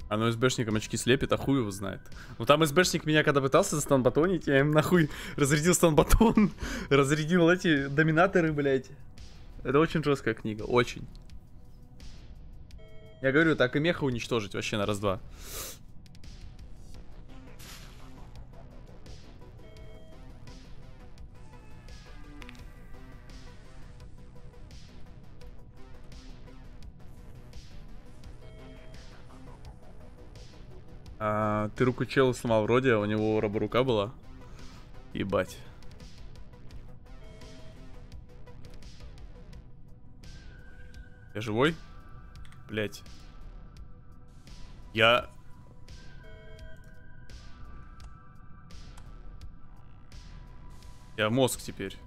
Оно СБшником очки слепит, а хуй его знает. Ну там СБшник меня когда пытался застанбатонить, я им нахуй разрядил станбатон. Разрядил эти доминаторы, блядь. Это очень жесткая книга, очень. Я говорю, так и меха уничтожить вообще на раз-два. А, ты руку чела сломал вроде, у него раборука была. Ебать. Я живой? Блять. Я... Я мозг теперь.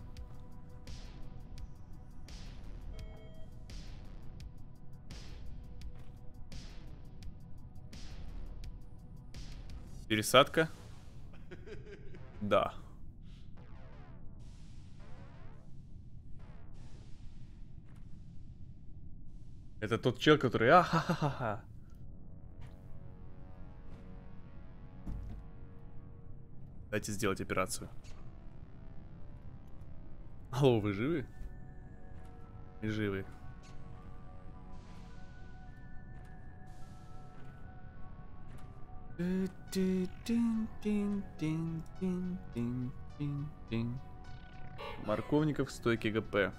Пересадка? Да. Это тот чел, который... А-ха-ха-ха-ха. Дайте сделать операцию. Алло, вы живы? И живы. Морковников стойки ГП.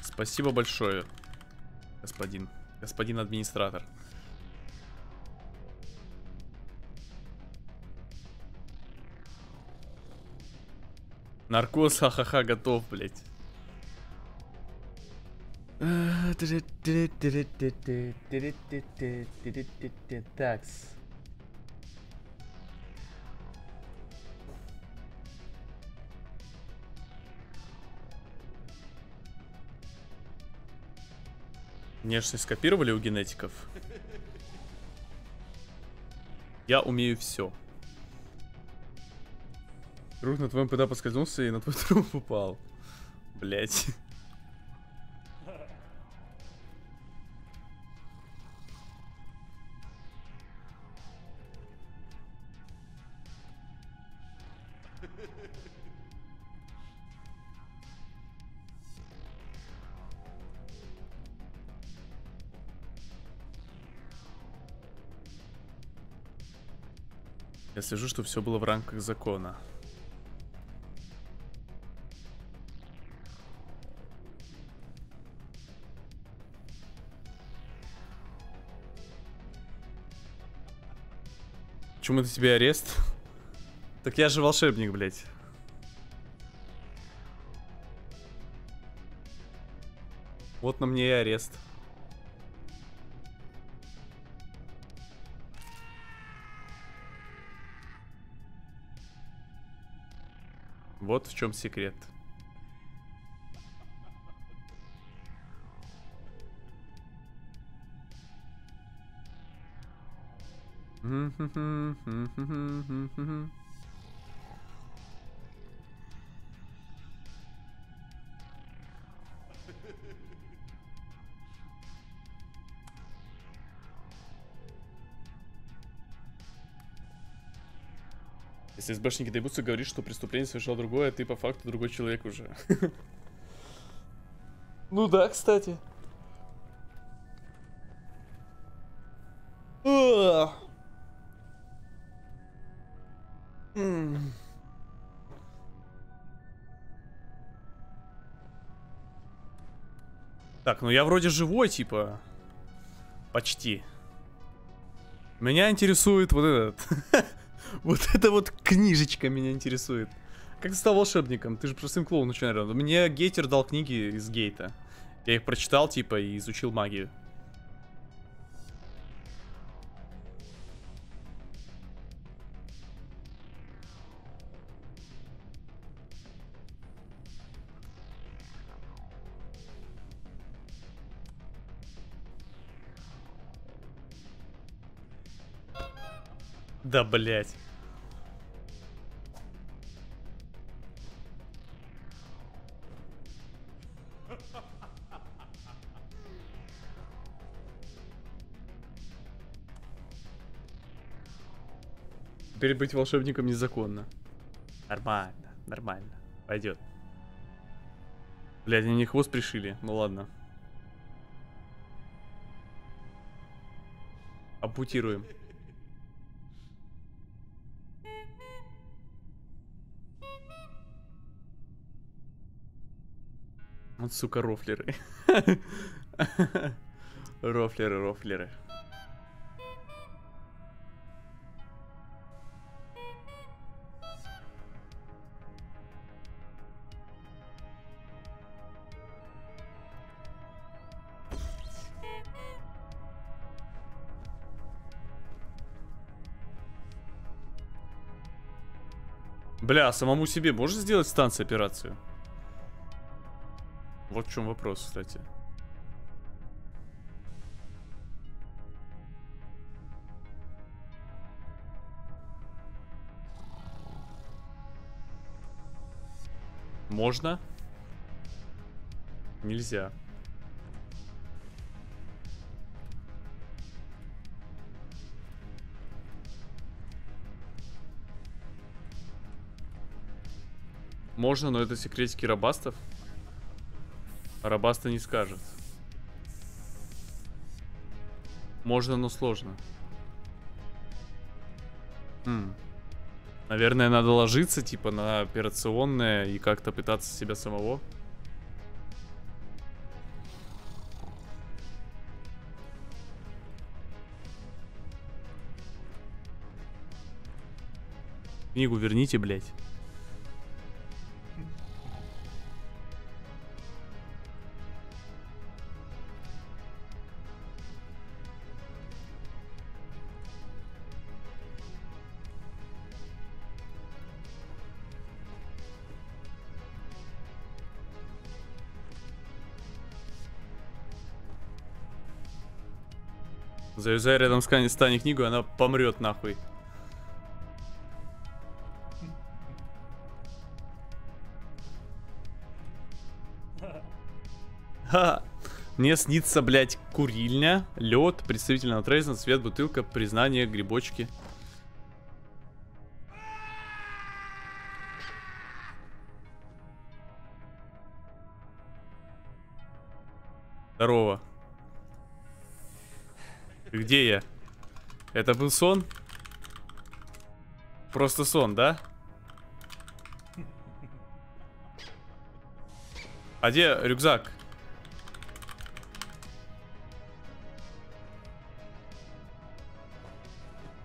Спасибо большое, господин, господин администратор. Наркоз, ха-ха-ха, готов, блядь. Такс. Внешность скопировали у генетиков. Я умею все. Друг на твоем ПД поскользнулся и на твой труп упал. Блять. Я слежу, что все было в рамках закона. Почему это тебе арест? Так я же волшебник, блядь. Вот на мне и арест. Вот в чем секрет. Если СБшники доебутся, говорит, что преступление совершал другое, а ты по факту другой человек уже. Ну да, кстати. Так, ну я вроде живой, типа. Почти. Меня интересует вот этот. Вот эта вот книжечка меня интересует. Как ты стал волшебником? Ты же простым клоуном начинал. Мне гейтер дал книги из гейта. Я их прочитал, типа, и изучил магию. Да, блять. Теперь быть волшебником незаконно. Нормально, нормально. Пойдет. Блять, они мне хвост пришили. Ну ладно. Ампутируем. Вот, сука, рофлеры. Рофлеры, рофлеры. Бля, самому себе можно сделать станцию операцию? Вот в чем вопрос, кстати. Можно? Нельзя. Можно, но это секретики робастов. Робаста не скажет. Можно, но сложно. Хм. Наверное, надо ложиться, типа, на операционное и как-то пытаться себя самого. Книгу верните, блядь. Завязай рядом с Стани книгу, она помрет нахуй. Ха! Мне снится, блядь, курильня, лед, представитель на трейзен, свет, бутылка, признание, грибочки. Здорово. Где я? Это был сон? Просто сон, да? А где рюкзак?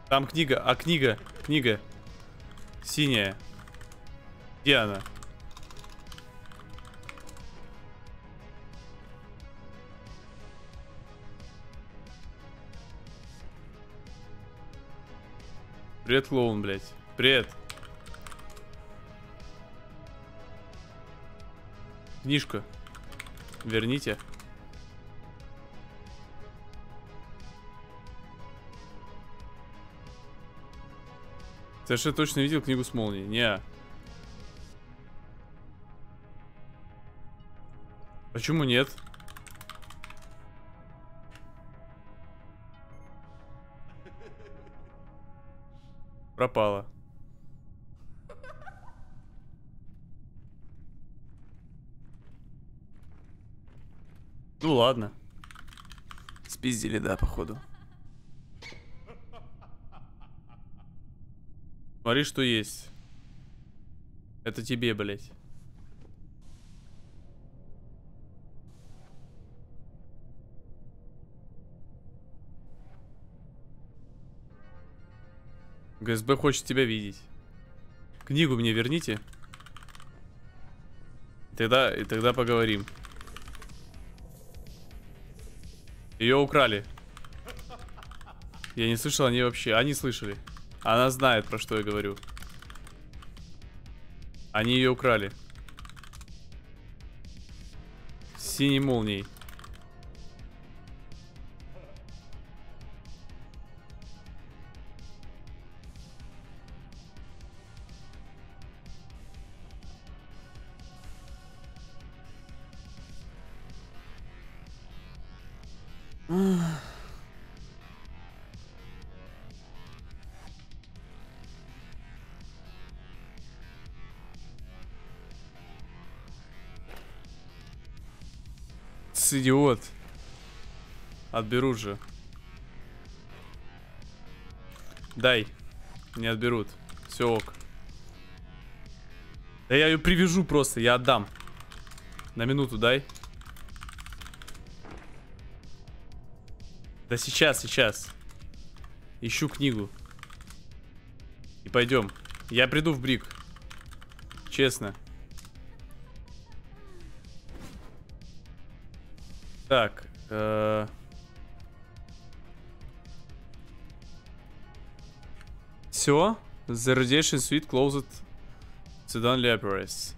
Там книга, а книга, книга синяя. Где она? Привет, клоун, блядь. Привет. Книжку. Верните. Совершенно точно видел книгу с молнией. Не. Почему нет? Пропала. Ну ладно. Спиздили, да, походу. Смотри, что есть. Это тебе, блядь. ГСБ хочет тебя видеть. Книгу мне верните. Тогда, и тогда поговорим. Ее украли. Я не слышал, они вообще... Они слышали. Она знает, про что я говорю. Они ее украли. С синей молнией. Идиот. Отберут же. Дай. Не отберут. Все ок. Да я ее привяжу просто, я отдам. На минуту дай. Да сейчас, сейчас. Ищу книгу. И пойдем. Я приду в брик. Честно. Так, э... все. The radiation suite closed. Sudan Libraries.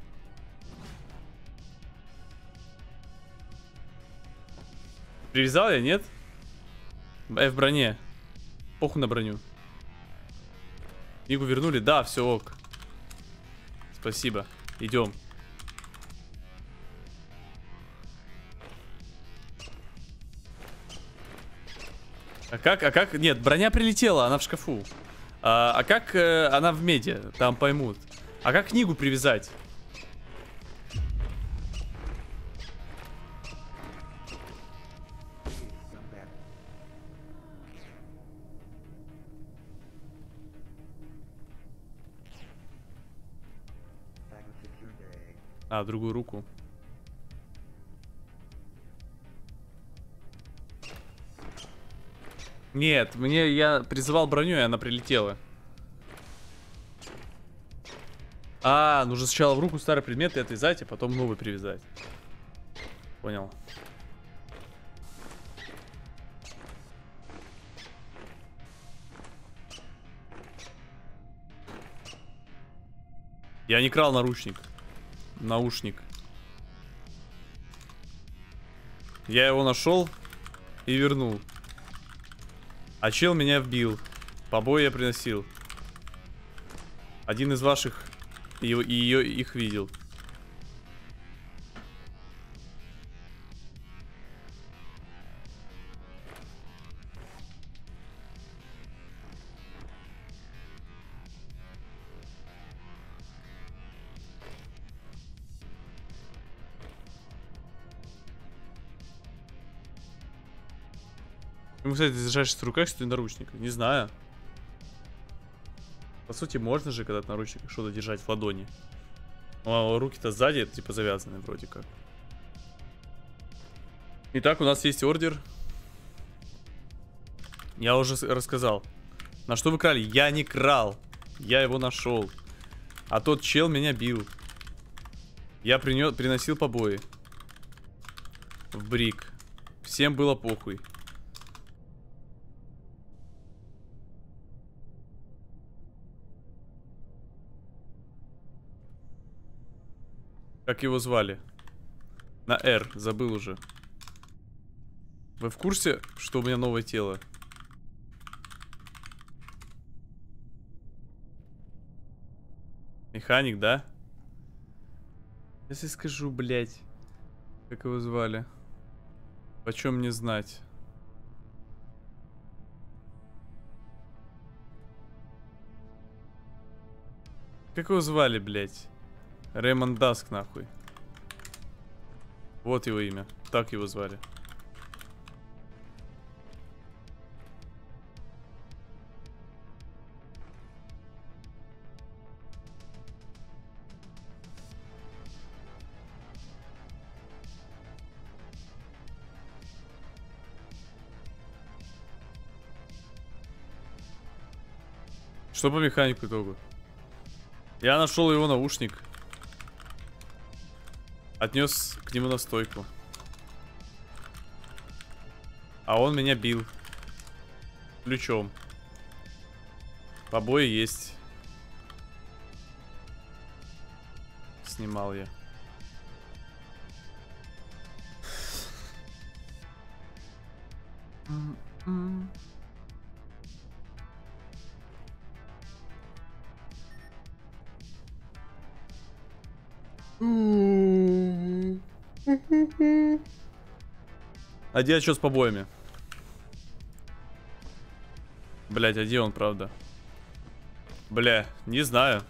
Привязал я, нет? Э, в броне. Похуй на броню. Книгу вернули? Да, все ок. Спасибо. Идем. А как, а как, нет, броня прилетела, она в шкафу. А, а как э, она в меди, там поймут. А как книгу привязать? А, другую руку. Нет, мне я призывал броню, и она прилетела. А, нужно сначала в руку старый предмет и отвязать, а потом новый привязать. Понял. Я не крал наручник. Наушник. Я его нашел и вернул. А чел меня вбил. Побои я приносил. Один из ваших ее, ее их видел. Кстати, ты держишься в руках, что ты наручник? Не знаю. По сути, можно же, когда ты наручник, что-то держать в ладони. А руки-то сзади, это типа завязаны вроде как. Итак, у нас есть ордер. Я уже рассказал. На что вы крали? Я не крал. Я его нашел. А тот чел меня бил. Я принес, приносил побои. В брик. Всем было похуй. Как его звали? На R, забыл уже. Вы в курсе, что у меня новое тело? Механик, да? Если скажу, блядь, как его звали? Почем мне знать? Как его звали, блядь? Рэймон Даск, нахуй. Вот его имя. Так его звали. Что по механику итогу? Я нашел его наушник. Отнес к нему на стойку. А он меня бил. Ключом. Побои есть. Снимал я. А где что с побоями? Блять, а где он, правда? Бля, не знаю.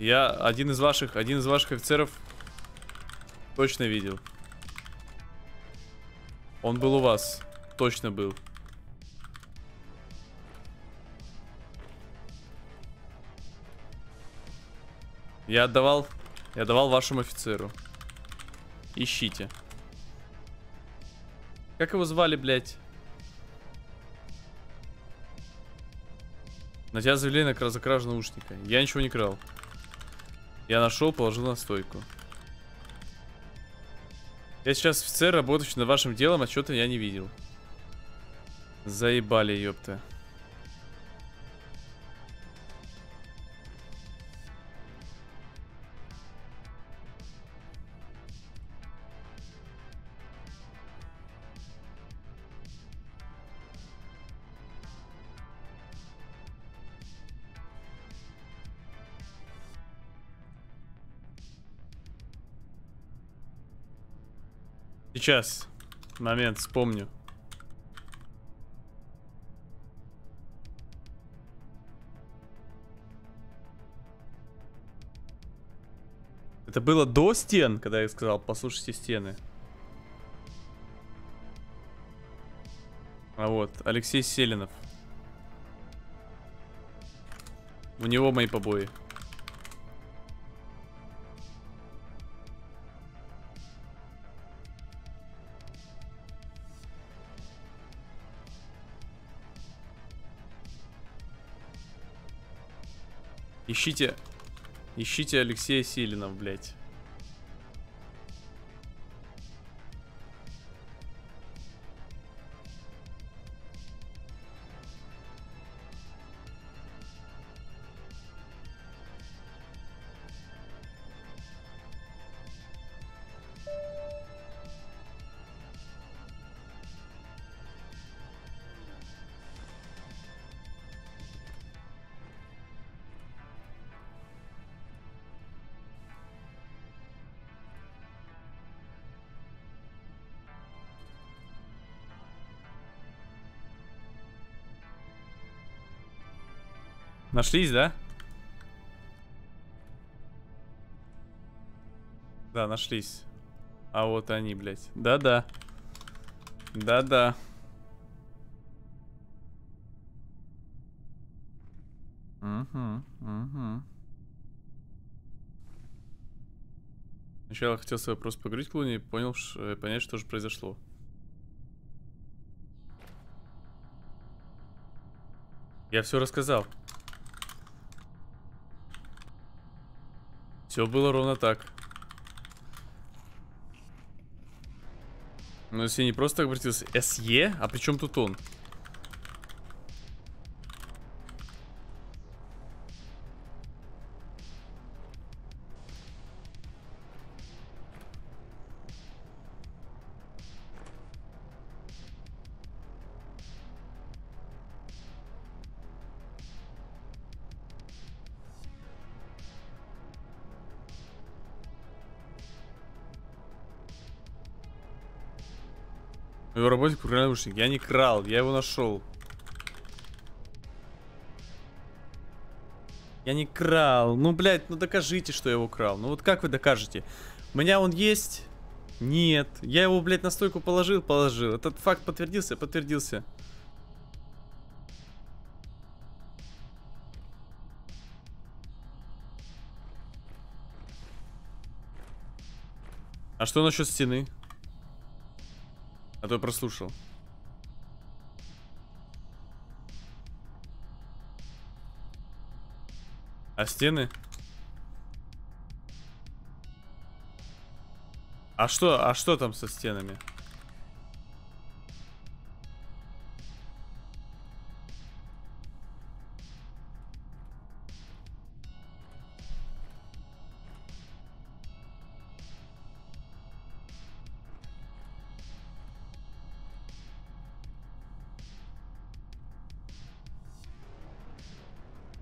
Я один из ваших, один из ваших офицеров точно видел. Он был у вас, точно был. Я отдавал, я отдавал вашему офицеру. Ищите. Как его звали, блядь? На тебя заявление за кражу наушника. Я ничего не крал. Я нашел, положил на стойку. Я сейчас офицер, работающий над вашим делом, отчета я не видел. Заебали, ёпта. Сейчас. Момент, вспомню. Это было до стен, когда я сказал, послушайте стены. А вот, Алексей Селинов. У него мои побои. Ищите, ищите Алексея Силина, блядь. Нашлись, да? Да, нашлись. А вот они, блядь. Да-да. Да-да. Угу, угу. Сначала хотел свой вопрос погрузить к Луне и понял, что, понять, что же произошло. Я все рассказал. Все было ровно так. Но если не просто обратился СЕ, а при чем тут он? Его работник украл наушник. Я не крал, я его нашел. Я не крал. Ну, блядь, ну докажите, что я его крал. Ну вот как вы докажете? У меня он есть? Нет. Я его, блядь, на стойку положил, положил. Этот факт подтвердился, подтвердился. А что насчет стены? А то я прослушал. А стены? А что, а что там со стенами?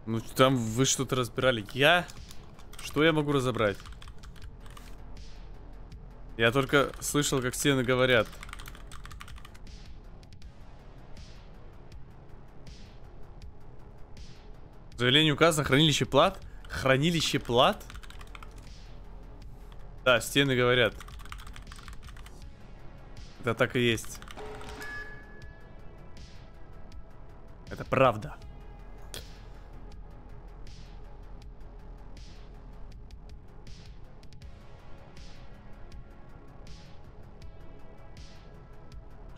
Ну там вы что-то разбирали. Я? Что я могу разобрать? Я только слышал, как стены говорят. В заявлении указано хранилище плат. Хранилище плат? Да, стены говорят. Это так и есть. Это правда.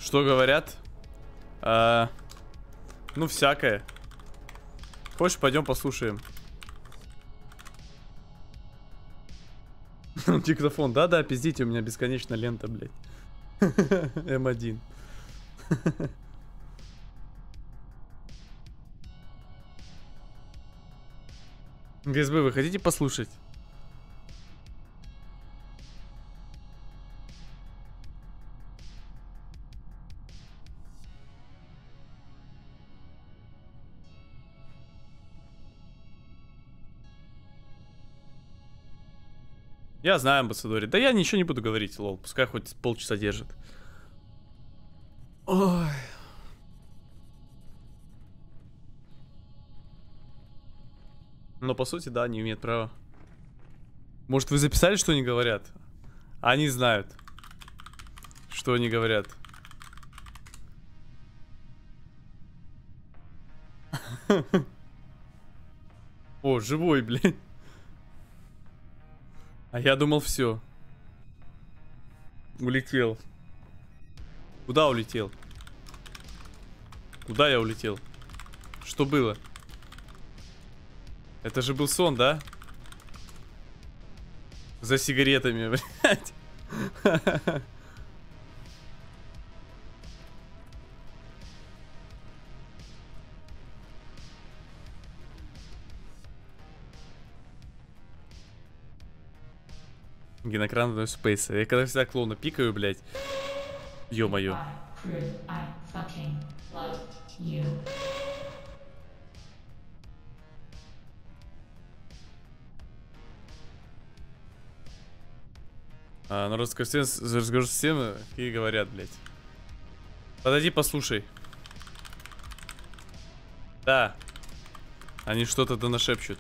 Что говорят? А, ну, всякое. Хочешь, пойдем послушаем. Диктофон. Да-да, пиздите, у меня бесконечно лента, блядь. эм один. ГСБ, вы хотите послушать? Я знаю, амбассадоре. Да я ничего не буду говорить, лол. Пускай хоть полчаса держит. Ой. Но по сути, да, они имеют право. Может, вы записали, что они говорят? Они знают, что они говорят. О, живой, блядь. А я думал, все. Улетел. Куда улетел? Куда я улетел? Что было? Это же был сон, да? За сигаретами, блядь. Генокран в спейса. Я когда всегда клоуна пикаю, блядь. Ё-моё. А, ну расскажи всем, и говорят, блядь. Подойди, послушай. Да. Они что-то да нашепчут.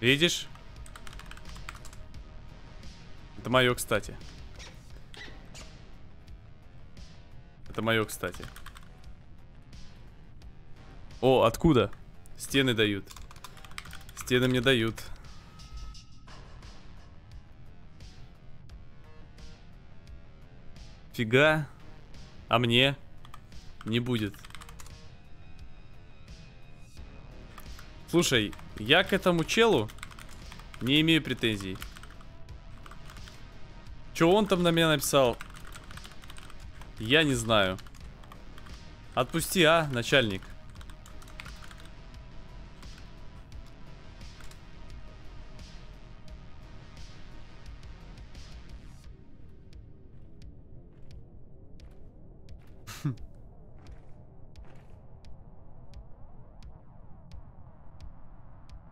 Видишь? Это мое, кстати. Это мое, кстати. О, откуда? Стены дают. Стены мне дают. Фига. А мне не будет. Слушай, я к этому челу не имею претензий. Че он там на меня написал? Я не знаю. Отпусти, а, начальник.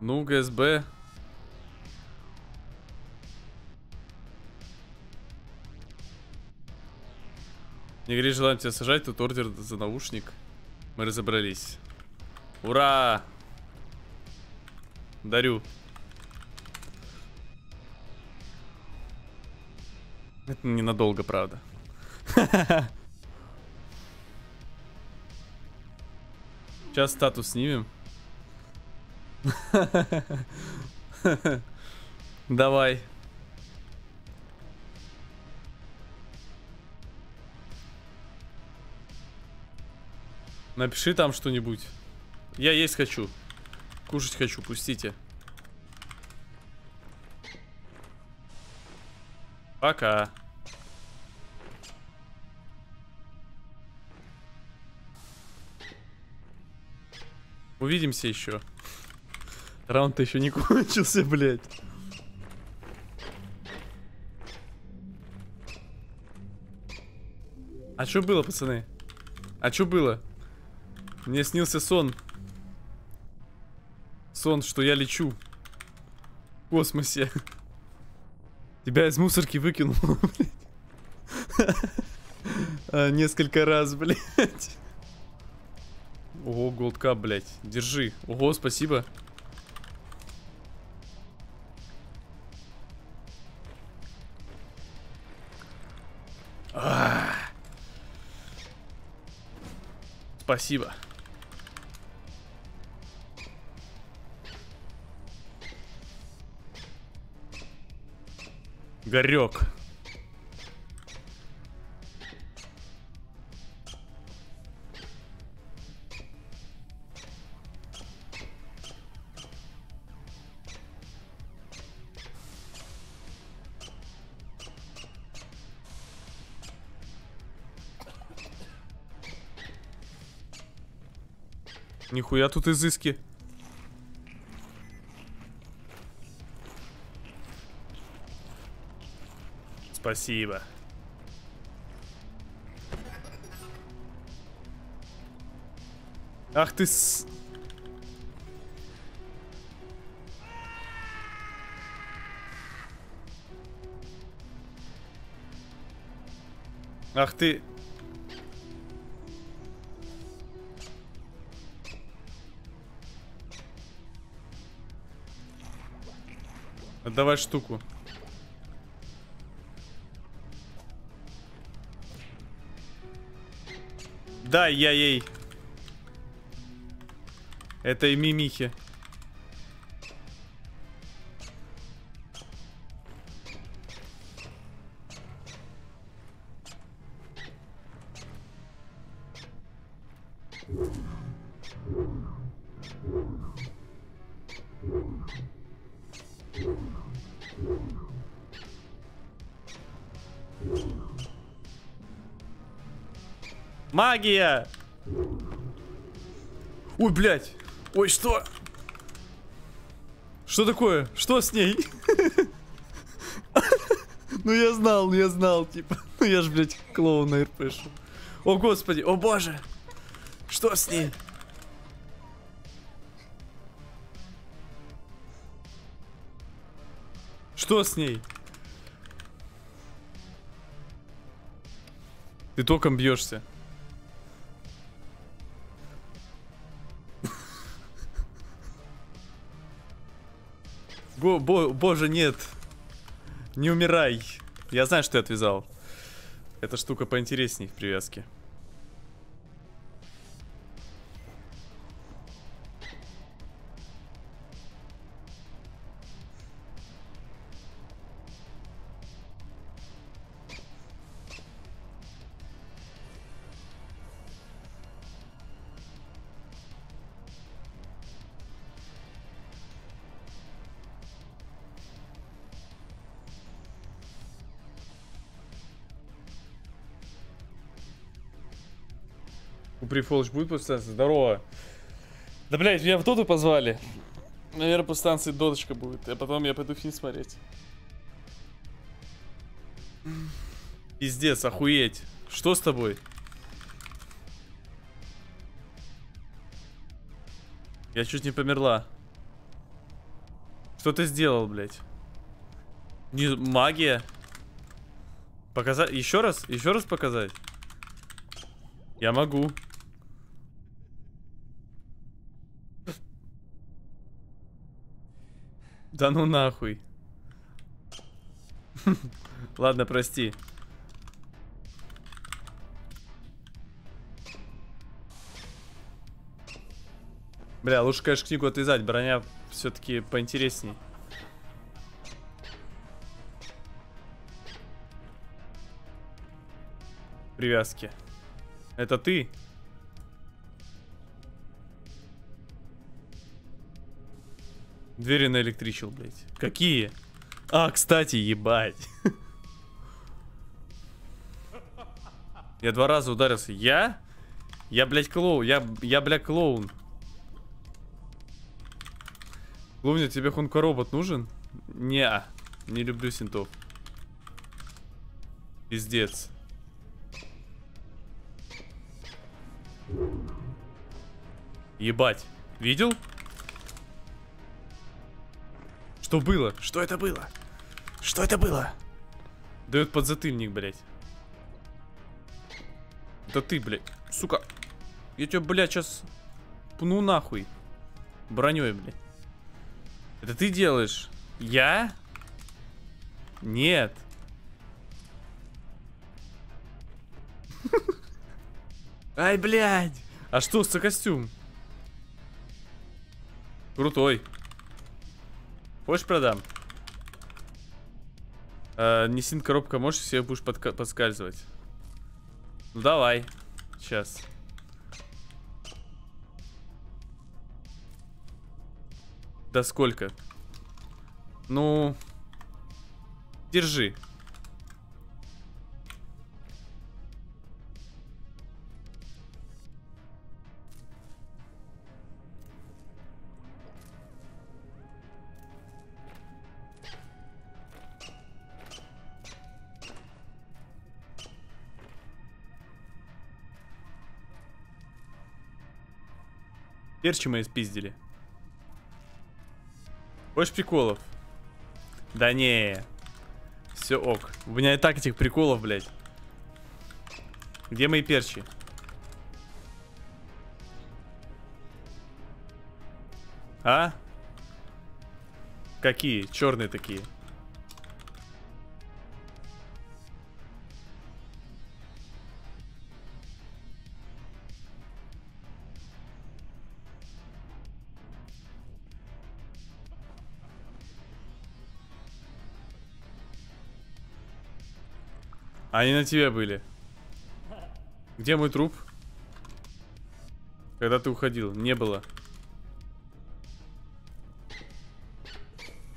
Ну, ГСБ. Не грех желаем тебя сажать, тут ордер за наушник. Мы разобрались. Ура! Дарю. Это ненадолго, правда. Сейчас статус снимем. Давай. Напиши там что-нибудь. Я есть хочу. Кушать хочу, пустите. Пока. Увидимся еще. Раунд-то еще не кончился, блядь. А что было, пацаны? А что было? Мне снился сон. Сон, что я лечу в космосе. Тебя из мусорки выкинул, блядь. Несколько раз, блядь. Ого, голдкап, блядь. Держи. Ого, спасибо. А-а-а. Спасибо. Горек. Нихуя тут изыски. Спасибо. Ах ты с... Ах ты... Отдавай штуку. Да, я ей. Это и мимихи. Магия! Ой, блядь! Ой, что? Что такое? Что с ней? Ну я знал, ну я знал, типа. Ну я ж, блядь, клоун на РПшу. О, господи, о боже! Что с ней? Что с ней? Ты током бьешься. Бо бо боже, нет. Не умирай. Я знаю, что я отвязал. Эта штука поинтересней в привязке. Прифолж будет по станции? Здорово. Да, блядь, меня в доту позвали. Наверное, по станции доточка будет. А потом я пойду фильм смотреть. Пиздец, охуеть. Что с тобой? Я чуть не померла. Что ты сделал, блядь? Не... Магия? Показать? Еще раз? Еще раз показать? Я могу. Да ну нахуй. Ладно, прости. Бля, лучше, конечно, книгу отвязать. Броня все-таки поинтересней. Привязки. Это ты? Двери наэлектричил, блядь. Какие? А, кстати, ебать. Я два раза ударился. Я? Я, блядь, клоун. Я, я блядь, клоун. Клоуня, тебе хунка-робот нужен? Неа. Не люблю синтов. Пиздец. Ебать. Видел? Что было? Что это было? Что это было? Дает подзатыльник, блядь. Да ты, блядь. Сука. Я тебя, блядь, сейчас пну нахуй. Броней, блядь. Это ты делаешь? Я? Нет. Ай, блядь. А что за костюм? Крутой. Хочешь, продам? Э, не син коробка, можешь, себе будешь подскальзывать. Ну давай. Сейчас. Да сколько? Ну... Держи. Перчи мы испиздили. Больше приколов. Да не. Все ок. У меня и так этих приколов, блядь. Где мои перчи? А? Какие? Черные такие. Они на тебе были. Где мой труп? Когда ты уходил, не было.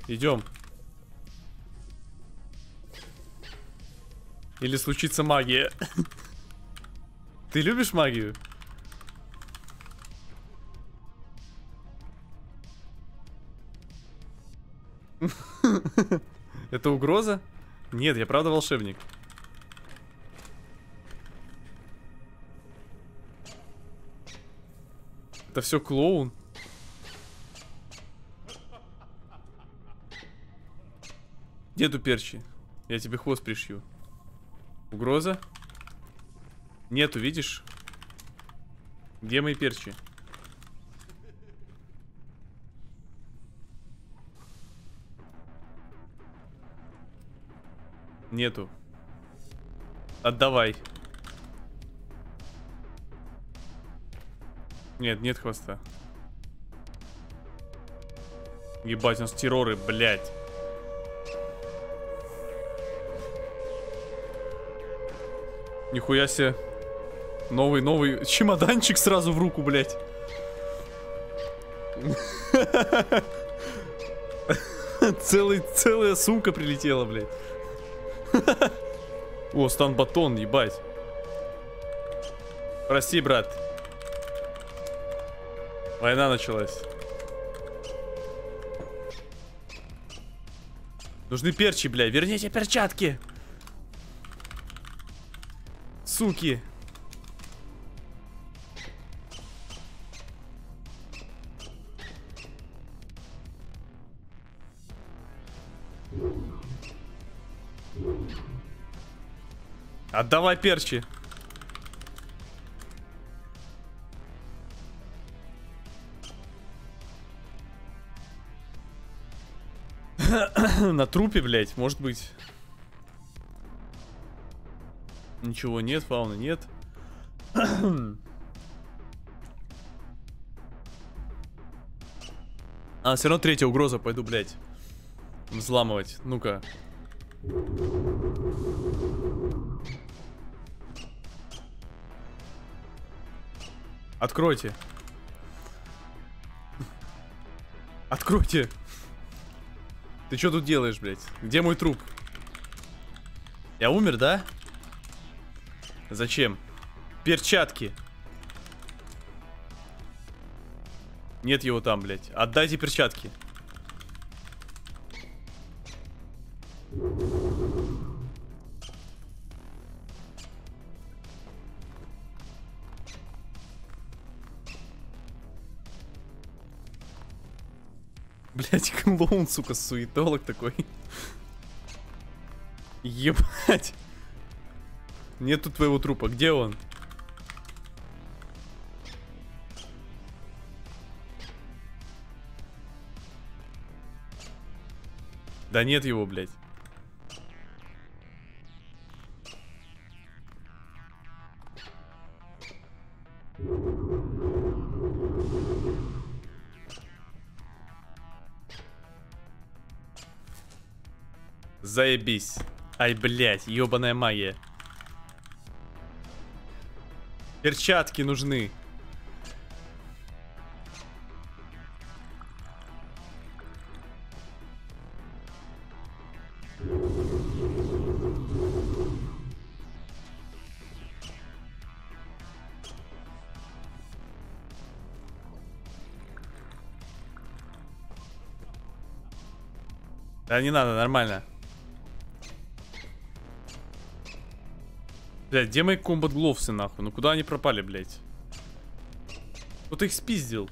Идем. Или случится магия. Ты любишь магию? Это угроза? Нет, я правда волшебник. Это все клоун. Деду перчи. Я тебе хвост пришью. Угроза? Нету, видишь? Где мои перчи? Нету. Отдавай. Нет, нет хвоста. Ебать, у нас терроры, блядь. Нихуя себе. Новый, новый чемоданчик сразу в руку, блядь. Целый, целая сумка прилетела, блядь. О, стан-батон, ебать. Прости, брат. Война началась. Нужны перчи, бля. Верните перчатки. Суки. Отдавай перчи. На трупе, блядь, может быть. Ничего нет, фауны нет. А, все равно третья угроза, пойду, блядь, взламывать. Ну-ка. Откройте. Откройте. Ты что тут делаешь, блядь? Где мой труп? Я умер, да? Зачем? Перчатки. Нет его там, блядь. Отдайте перчатки. Блядь, клоун, сука, суетолог такой. Ебать. Нету твоего трупа. Где он? Да нет его, блядь. Заебись. Ай, блядь, ёбаная магия. Перчатки нужны. Да не надо, нормально. Блядь, где мои комбат-гловсы, нахуй? Ну куда они пропали, блядь? Кто-то их спиздил.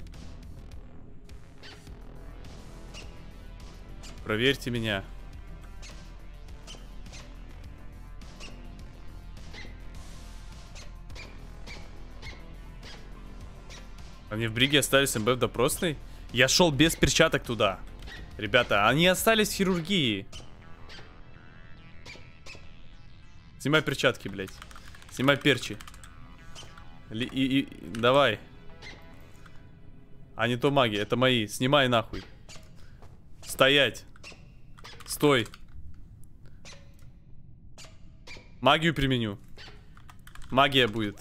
Проверьте меня. Они в бриге остались, МБ в допросной? Я шел без перчаток туда. Ребята, они остались в хирургии. Снимай перчатки, блядь. Снимай перчи. Ли и, и давай. А не то маги, это мои. Снимай нахуй. Стоять. Стой. Магию применю. Магия будет.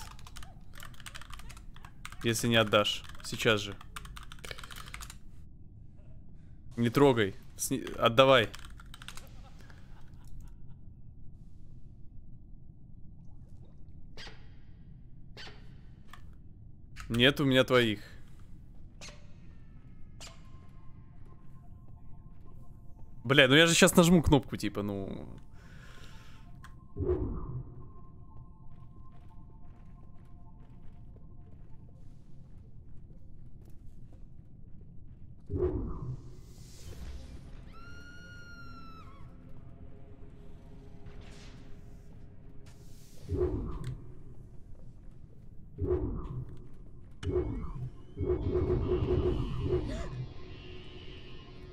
Если не отдашь. Сейчас же. Не трогай. Сни... Отдавай. Нет у меня твоих. Бля, ну я же сейчас нажму кнопку, типа, ну...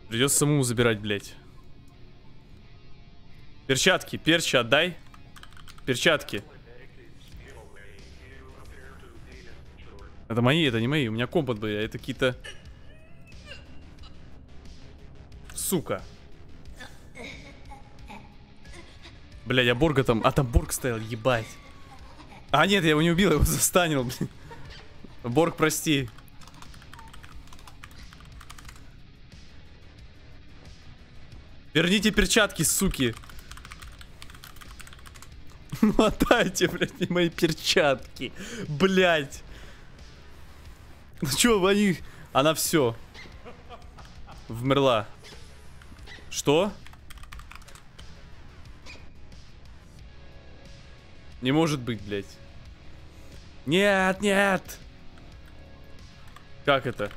Придется самому забирать, блядь. Перчатки, перчи отдай. Перчатки. Это мои, это не мои. У меня компот, блядь, это какие-то... Сука. Бля, я Борга там... А там Борг стоял, ебать. А нет, я его не убил, я его застанил, блядь. Борг, прости. Верните перчатки, суки. Ну отдайте, блядь, мои перчатки. Блядь. Ну чё, они... Она все. Вмерла. Что? Не может быть, блядь. Нет, нет. Как это?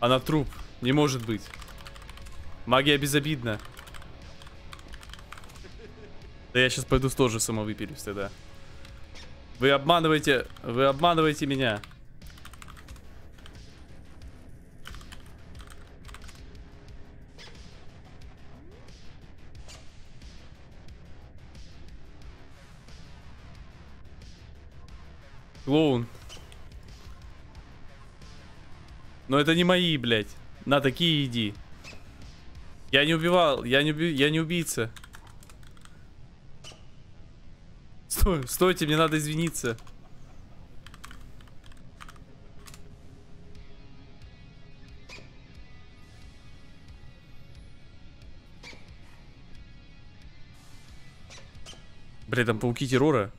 Она труп. Не может быть. Магия безобидна. Да я сейчас пойду тоже самовыпилюсь тогда. Вы обманываете... Вы обманываете меня. Клоун. Но это не мои, блядь. На такие иди. Я не убивал, я не, уби... я не убийца. Стой, стойте, мне надо извиниться. Бля, там пауки террора.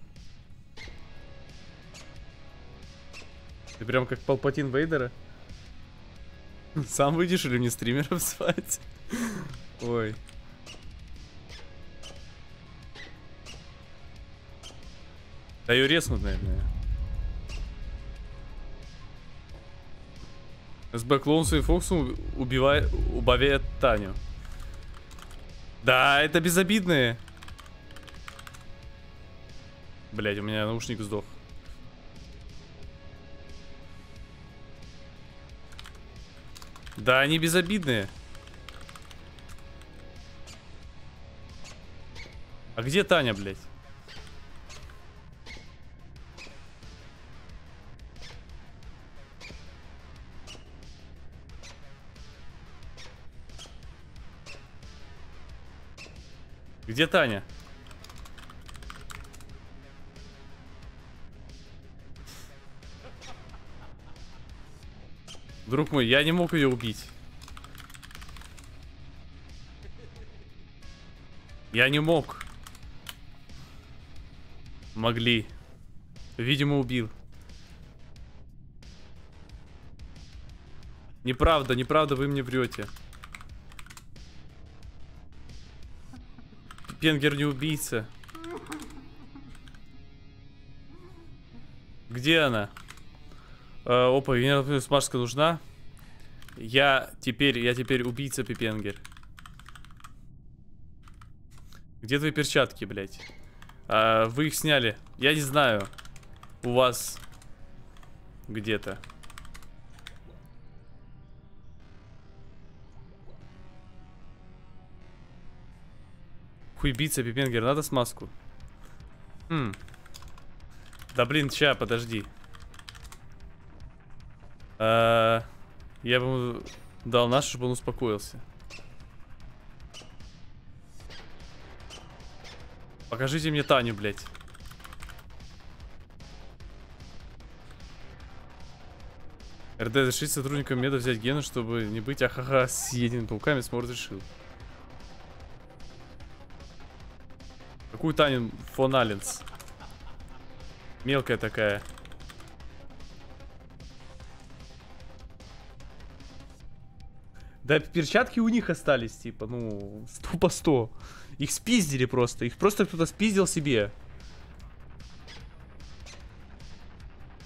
Ты прям как Палпатин Вейдера. Сам выйдешь или мне стримеров звать? Ой. Да ее резнут, наверное. СБ Клоунсу и Фоксу убивает, убавляет Таню. Да, это безобидные. Блять, у меня наушник сдох. Да, они безобидные. А где Таня, блядь? Где Таня? Друг мой, я не мог ее убить. Я не мог. Могли. Видимо, убил. Неправда, неправда, вы мне врете. Пенгер не убийца. Где она? Э, опа, мне смазка нужна. Я теперь, я теперь убийца Пипенгер. Где твои перчатки, блядь? Э, вы их сняли. Я не знаю. У вас где-то. Хуй биться, Пипенгер, надо смазку. Хм. Да блин, ща, подожди. Я бы ему дал наш, чтобы он успокоился. Покажите мне Таню, блядь. РД решить сотрудникам меда взять гены, чтобы не быть ахаха съеден пауками, Смор решил. Какую Таню фон Аленс? Мелкая такая. Да, перчатки у них остались, типа, ну, тупо сто. Их спиздили просто. Их просто кто-то спиздил себе.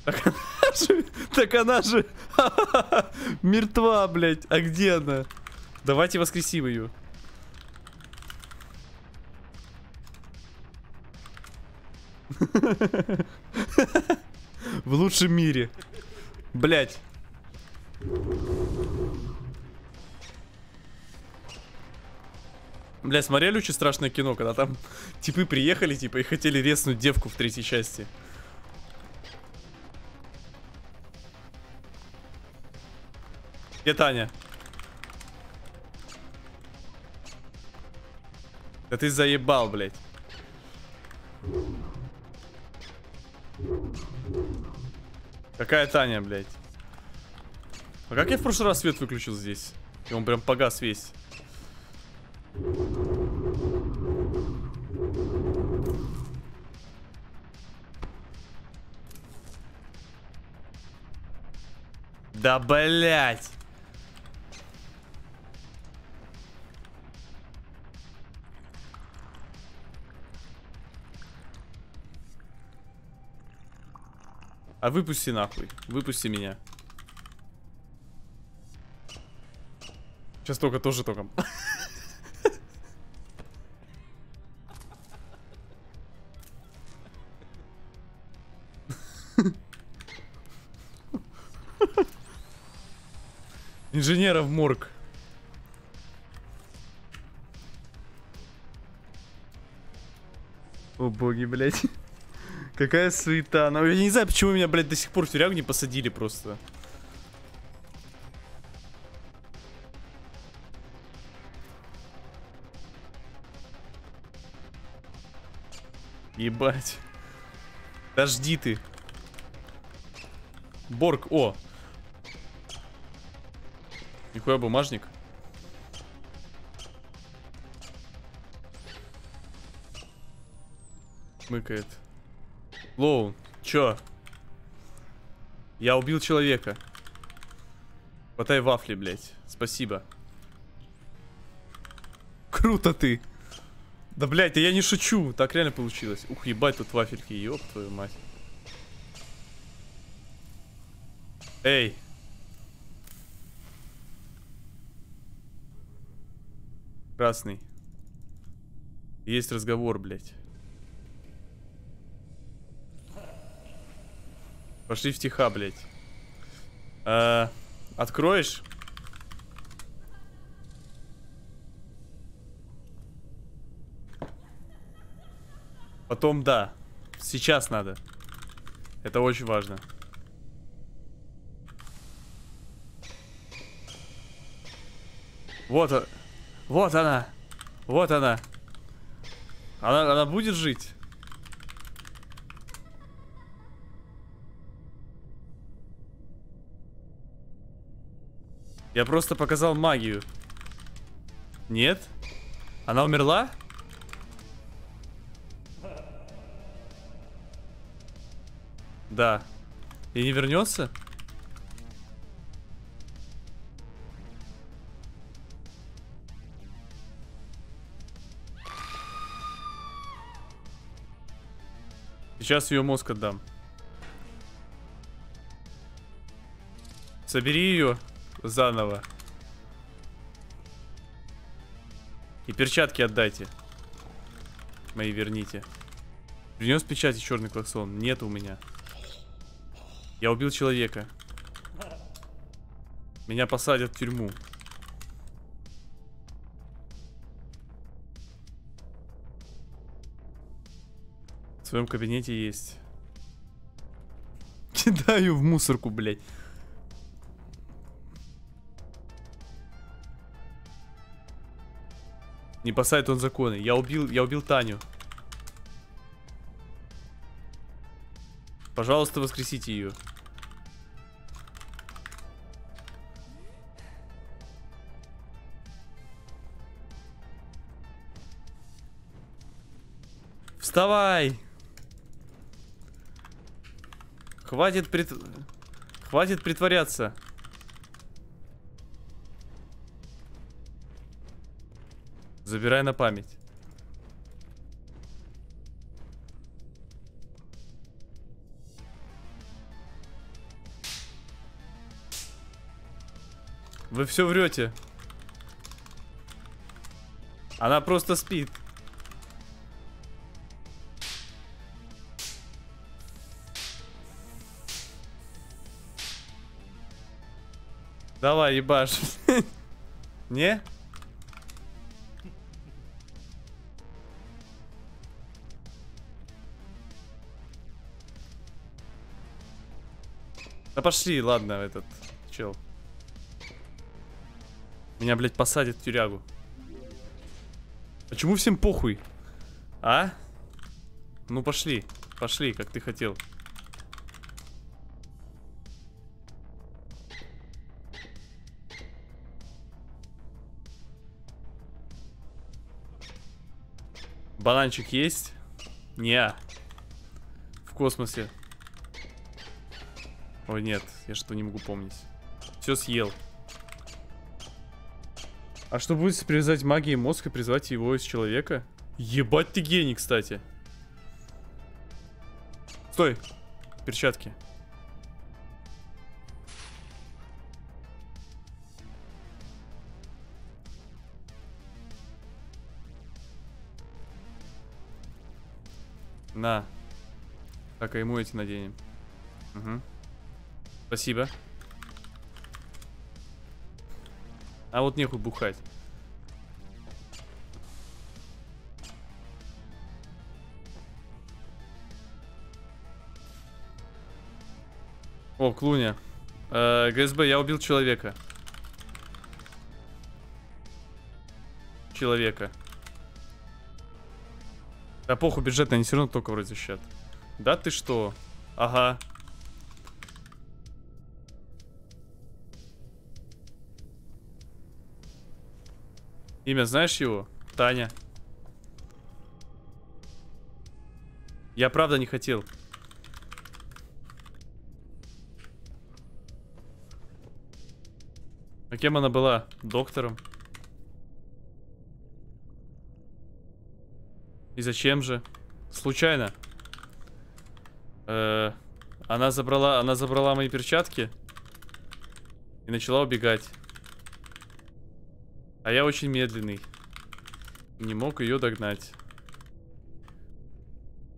Так она же... Так она же... Мертва, блядь. А где она? Давайте воскресим ее. В лучшем мире. Блядь. Бля, смотрели очень страшное кино, когда там типы приехали, типа, и хотели резнуть девку в третьей части. Где Таня? Да ты заебал, блядь. Какая Таня, блядь? А как я в прошлый раз свет выключил здесь? И он прям погас весь. Да блять. А выпусти нахуй. Выпусти меня. Сейчас только тоже током. Инженера в морг. О боги, блядь. Какая суета. Но я не знаю, почему меня, блядь, до сих пор в тюрягу не посадили просто. Ебать. Дожди ты. Борг, о. Нихуя бумажник. Мыкает. Лоун, чё? Я убил человека. Хватай вафли, блядь. Спасибо. Круто ты. Да, блядь, я не шучу. Так реально получилось. Ух, ебать, тут вафельки. Ёб твою мать. Эй. Красный. Есть разговор, блядь. Пошли в тиха, блядь. А, откроешь? Потом да. Сейчас надо. Это очень важно. Вот она. Вот она. Вот она. Она, она будет жить? Я просто показал магию. Нет? Она умерла? Да. И не вернется? Сейчас ее мозг отдам. Собери ее заново. И перчатки отдайте. Мои верните. Принес печать и черный клаксон. Нет у меня. Я убил человека. Меня посадят в тюрьму. В своем кабинете есть. Кидаю в мусорку, блядь. Не посадит он законы. Я убил, я убил Таню. Пожалуйста, воскресите ее. Вставай! Хватит прит... Хватит притворяться. Забирай на память. Вы все врете. Она просто спит. Давай, ебашь. Не? Да пошли, ладно, этот чел. Меня, блядь, посадят в тюрягу. Почему всем похуй? А? Ну пошли, пошли, как ты хотел. Бананчик есть? Неа. В космосе. Ой, нет, я что не могу помнить. Все съел. А что будет, если привязать магией мозг и призвать его из человека? Ебать ты гений, кстати. Стой. Перчатки. На. Так, а ему эти наденем. Угу. Спасибо. А вот нехуй бухать. О, Клуня. Э, ГСБ, я убил человека. Человека. Да похуй, бюджет, они все равно только вроде защищают. Да ты что? Ага. Имя знаешь его? Таня. Я правда не хотел. А кем она была? Доктором. И зачем же? Случайно. Э-э- она забрала, она забрала мои перчатки и начала убегать. А я очень медленный. Не мог ее догнать.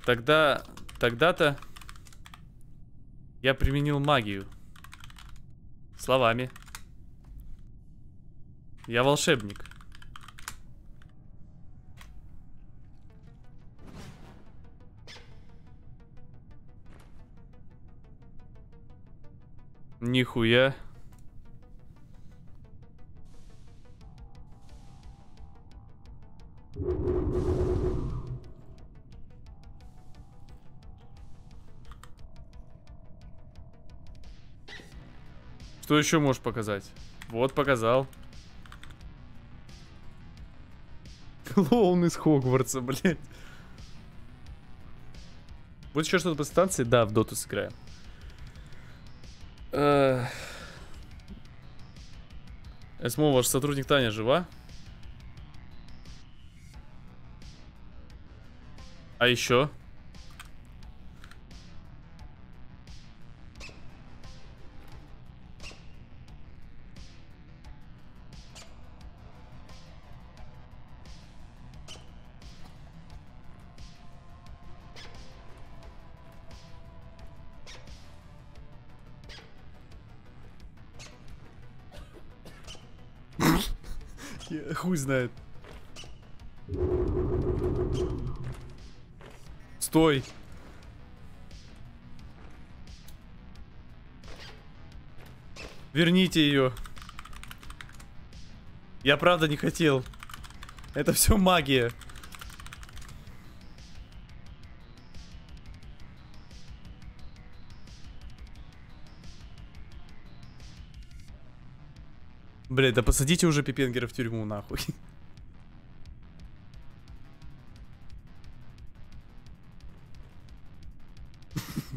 Тогда, тогда-то я применил магию. Словами. Я волшебник. Нихуя. Что еще можешь показать? Вот, показал. Клоун из Хогвартса, блядь. Вот еще что-то по станции? Да, в доту сыграем. Эсмо, ваш сотрудник Таня жива? А еще? Хуй знает. Стой. Верните ее. Я правда не хотел. Это все магия. Блядь, да посадите уже Пипенгера в тюрьму, нахуй.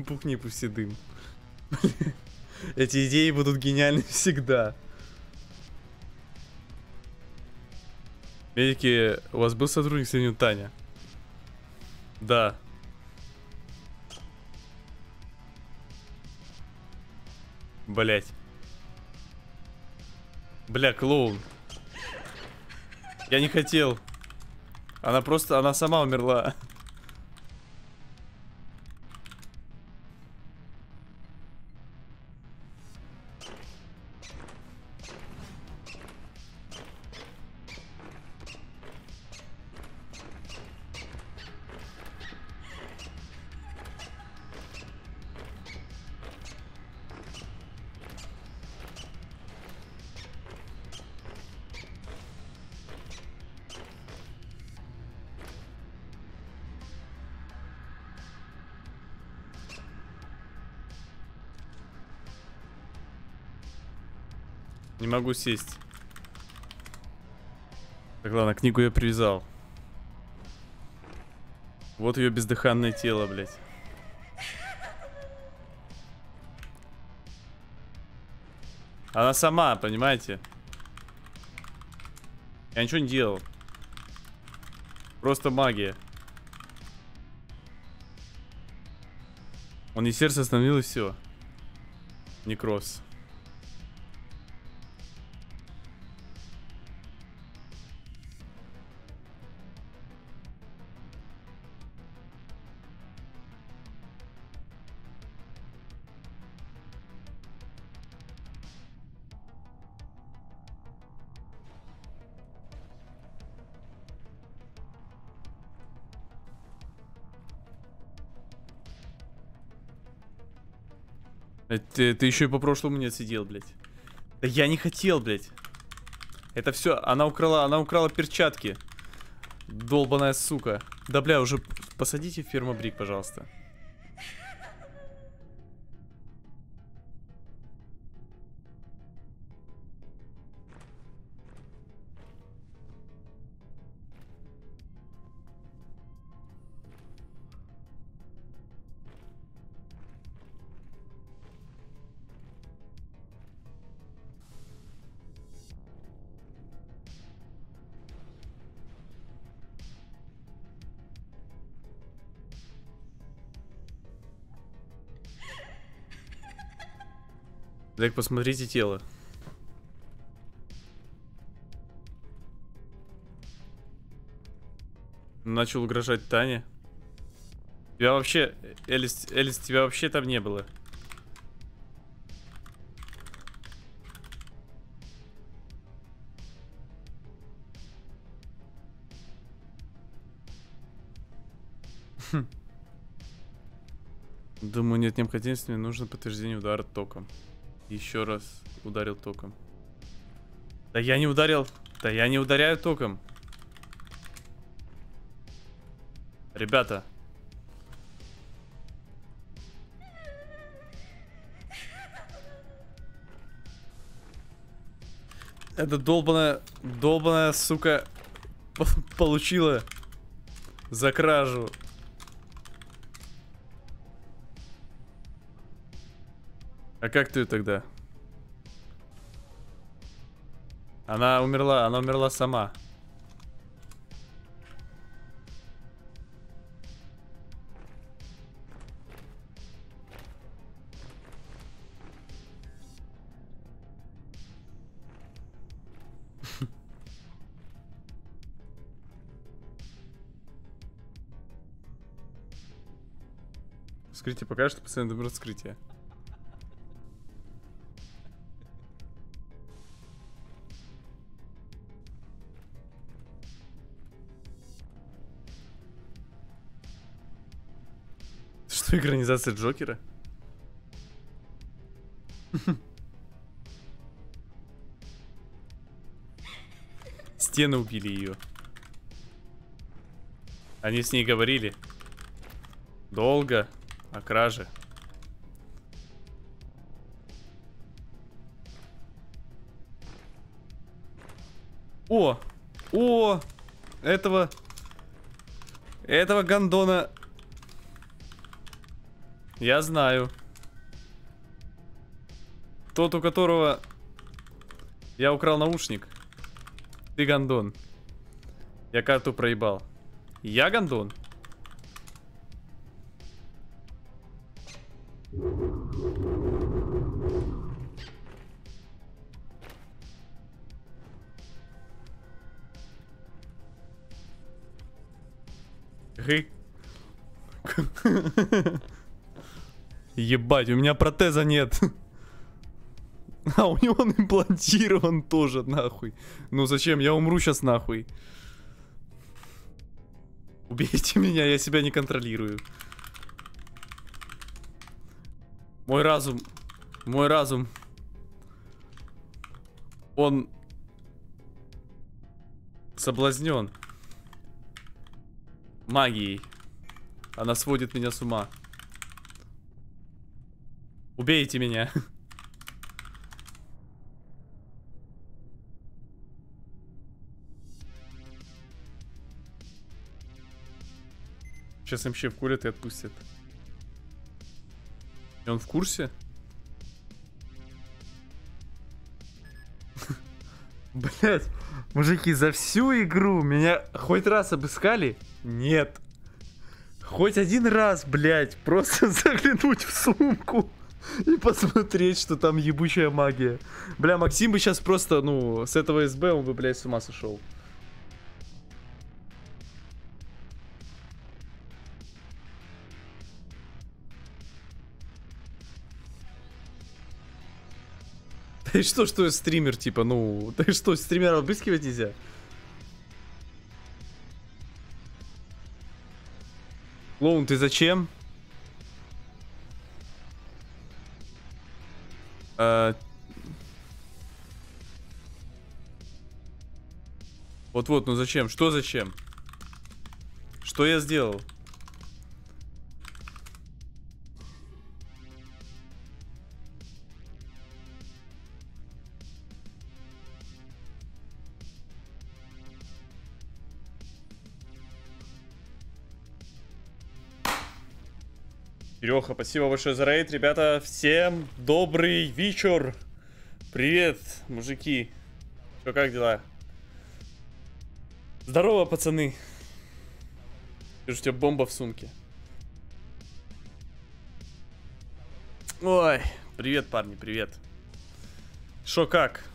Пухни, пусти дым. Эти идеи будут гениальны всегда. Медики, у вас был сотрудник с именем Таня? Да. Блядь. Бля, клоун. Я не хотел. Она просто, она сама умерла. Не могу сесть. Так, ладно, книгу я привязал. Вот ее бездыханное тело, блядь. Она сама, понимаете? Я ничего не делал. Просто магия. Он и сердце остановил, и все. Некроз. Ты, ты еще и по прошлому не отсидел, блядь. Да я не хотел, блядь. Это все, она украла, она украла перчатки. Долбаная сука. Да, бля, уже посадите фермобрик, пожалуйста. Так, посмотрите тело. Начал угрожать Тане. Тебя вообще... Элис, Элис, тебя вообще там не было. Хм. Думаю, нет необходимости, мне нужно подтверждение удара током. Еще раз ударил током. Да я не ударил. Да я не ударяю током. Ребята. Эта долбаная, долбаная сука получила за кражу. А как ты тогда? Она умерла, она умерла сама. Вскрытие покажет, пациент умер от вскрытия. Экранизация Джокера. Стены убили ее. Они с ней говорили долго о краже. О, о, этого, этого гондона. Я знаю. Тот, у которого я украл наушник. Ты гондон. Я карту проебал. Я гондон. Хы. Ебать, у меня протеза нет. А у него он имплантирован тоже, нахуй. Ну зачем? Я умру сейчас, нахуй. Убейте меня, я себя не контролирую. Мой разум. Мой разум. Он соблазнен магией. Она сводит меня с ума. Убейте меня. Сейчас эм че вкурят и отпустят. И он в курсе? Блять, мужики, за всю игру меня хоть раз обыскали? Нет. Хоть один раз, блять, просто заглянуть в сумку. И посмотреть, что там ебучая магия. Бля, Максим бы сейчас просто, ну, с этого эс бэ он бы, блядь, с ума сошел. Да и что, что я стример, типа, ну, да и что, стримера обыскивать нельзя? Клоун, ты зачем? Вот-вот, ну зачем? Что зачем? Что я сделал? Серега, спасибо большое за рейд. Ребята, всем добрый вечер. Привет, мужики. Что, как дела? Здорово, пацаны. Вижу, у тебя бомба в сумке. Ой, привет, парни, привет. Шо, как?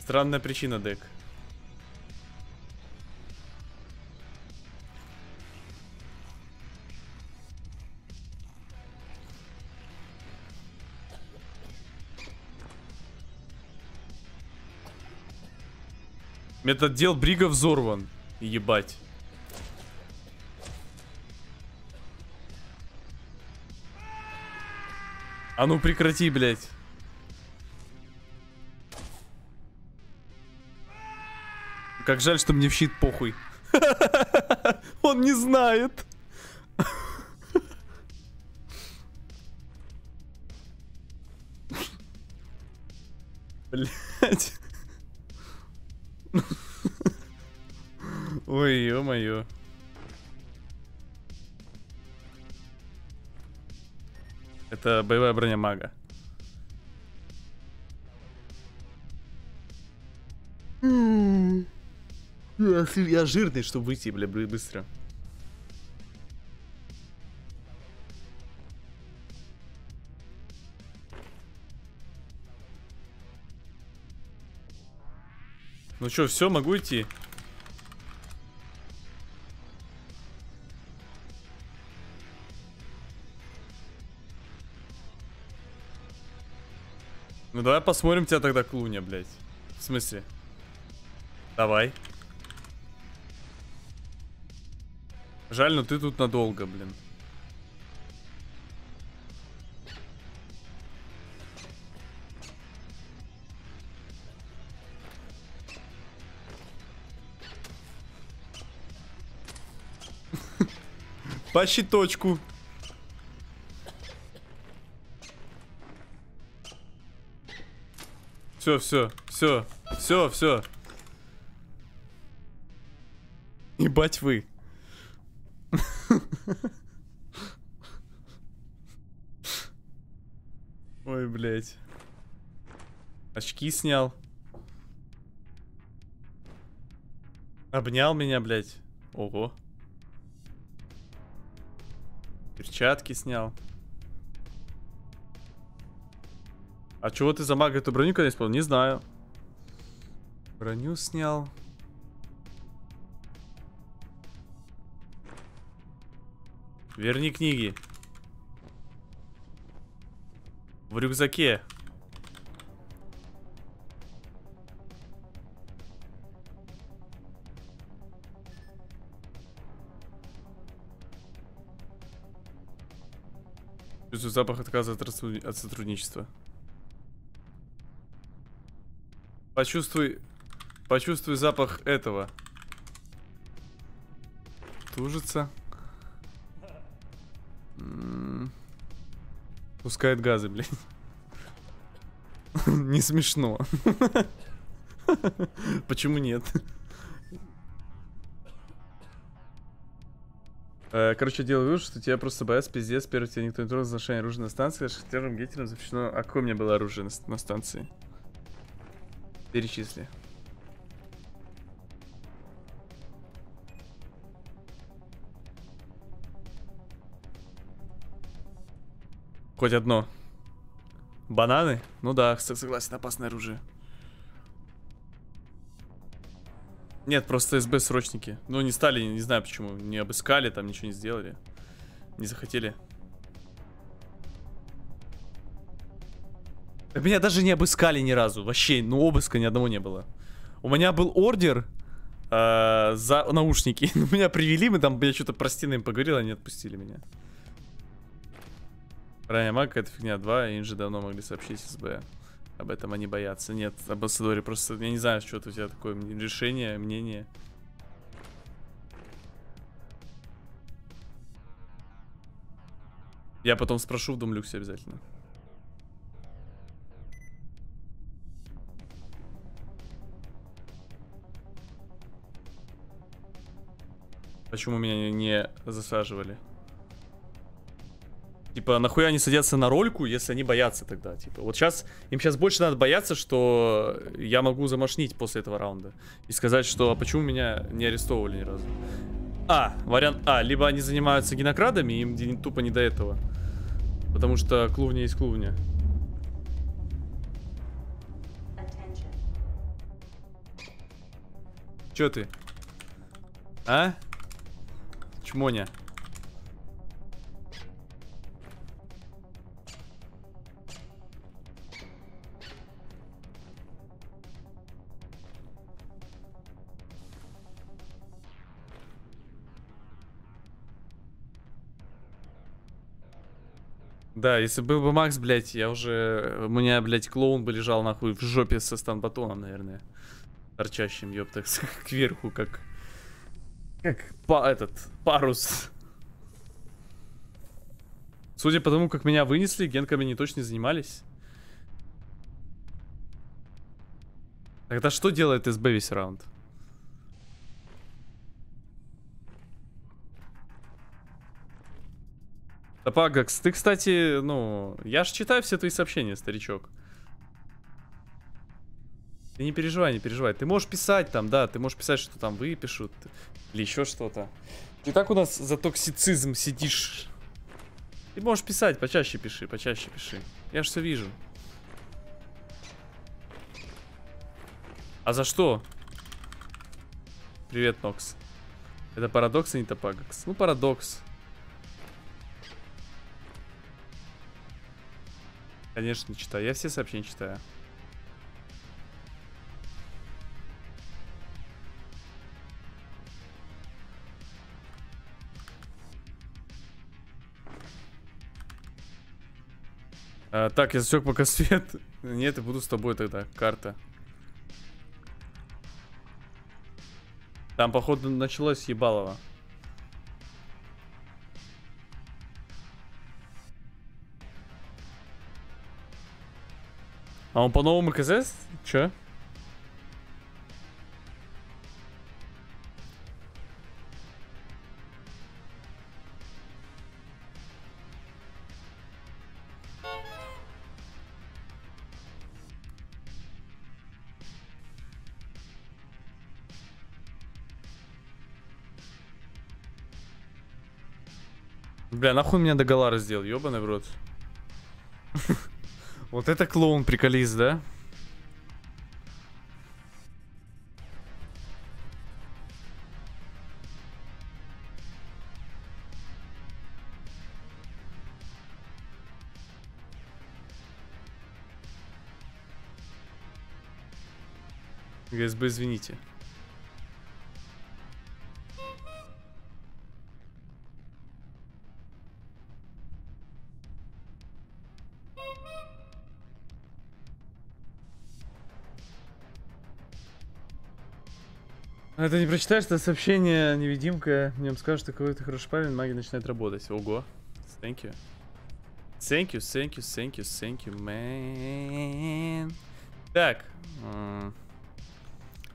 Странная причина, дек. Методдел Брига взорван. Ебать. А ну прекрати, блядь. Как жаль, что мне в щит похуй. Он не знает. Блядь. Ой, ё-моё. Это боевая броня мага. Я жирный, чтобы выйти, бля, быстро. Ну что, все, могу идти? Ну давай посмотрим тебя тогда, клуня, блядь. В смысле? Давай. Жаль, но ты тут надолго, блин. По щиточку. Все, все, все, все, все. Ебать вы. Ой, блядь. Очки снял. Обнял меня, блядь. Ого. Перчатки снял. А чего ты за мага эту броню когда использовал? Не знаю. Броню снял. Верни книги. В рюкзаке. Чувствую запах отказа от, рассуд... от сотрудничества. Почувствуй... Почувствуй запах этого. Тужится. Пускает газы, блядь. Не смешно. Почему нет? Короче, делаю вывод, что тебя просто боятся, пиздец. Первый тебя никто не трогал, отношение оружия на станции. Шахтером, гейтером запрещено. А какое у меня было оружие на станции? Перечисли. Хоть одно. Бананы? Ну да, согласен, опасное оружие. Нет, просто СБ срочники. Ну не стали, не знаю почему. Не обыскали, там ничего не сделали. Не захотели. Меня даже не обыскали ни разу. Вообще, ну обыска ни одного не было. У меня был ордер э, за наушники. Меня привели, мы там, я что-то про стены им поговорил, они отпустили меня. Ранее маг, это фигня два, инжи давно могли сообщить СБ. Об этом они боятся. Нет, об Ассадоре просто, я не знаю, что это у тебя такое решение, мнение. Я потом спрошу в Думлюксе обязательно. Почему меня не засаживали? Типа, нахуя они садятся на рольку, если они боятся тогда? Типа, вот сейчас, им сейчас больше надо бояться, что я могу замашнить после этого раунда. И сказать, что а почему меня не арестовывали ни разу. А, вариант А, либо они занимаются генокрадами, им тупо не до этого. Потому что клубня есть клубня. Чё ты? А? Чмоня. Да, если был бы Макс, блядь, я уже... У меня, блядь, клоун бы лежал, нахуй, в жопе со стан-батоном, наверное. Торчащим, ёпта, кверху, как... Как па этот... парус. Судя по тому, как меня вынесли, генками не точно занимались. Тогда что делает СБ весь раунд? Топагакс, ты, кстати, ну... Я ж читаю все твои сообщения, старичок. Ты не переживай, не переживай. Ты можешь писать там, да, ты можешь писать, что там выпишут. Или еще что-то. Ты так у нас за токсицизм сидишь. Ты можешь писать, почаще пиши, почаще пиши. Я ж все вижу. А за что? Привет, Нокс. Это парадокс, а не Топагакс. Ну, парадокс. Конечно, не читаю. Я все сообщения читаю. А, так, я засек пока свет. Нет, и буду с тобой тогда. Карта. Там, походу, началось ебалово. А он по-новому КЗ? Чё? Бля, нахуй меня догола раздел, ёбаный в рот. Вот это клоун приколист, да? ГСБ, извините. Это не прочитаешь, это сообщение невидимка. Мне скажут, что какой-то хороший парень, магия начинает работать. Ого. Thank you. Thank you, thank you, thank you, thank you, man. Так.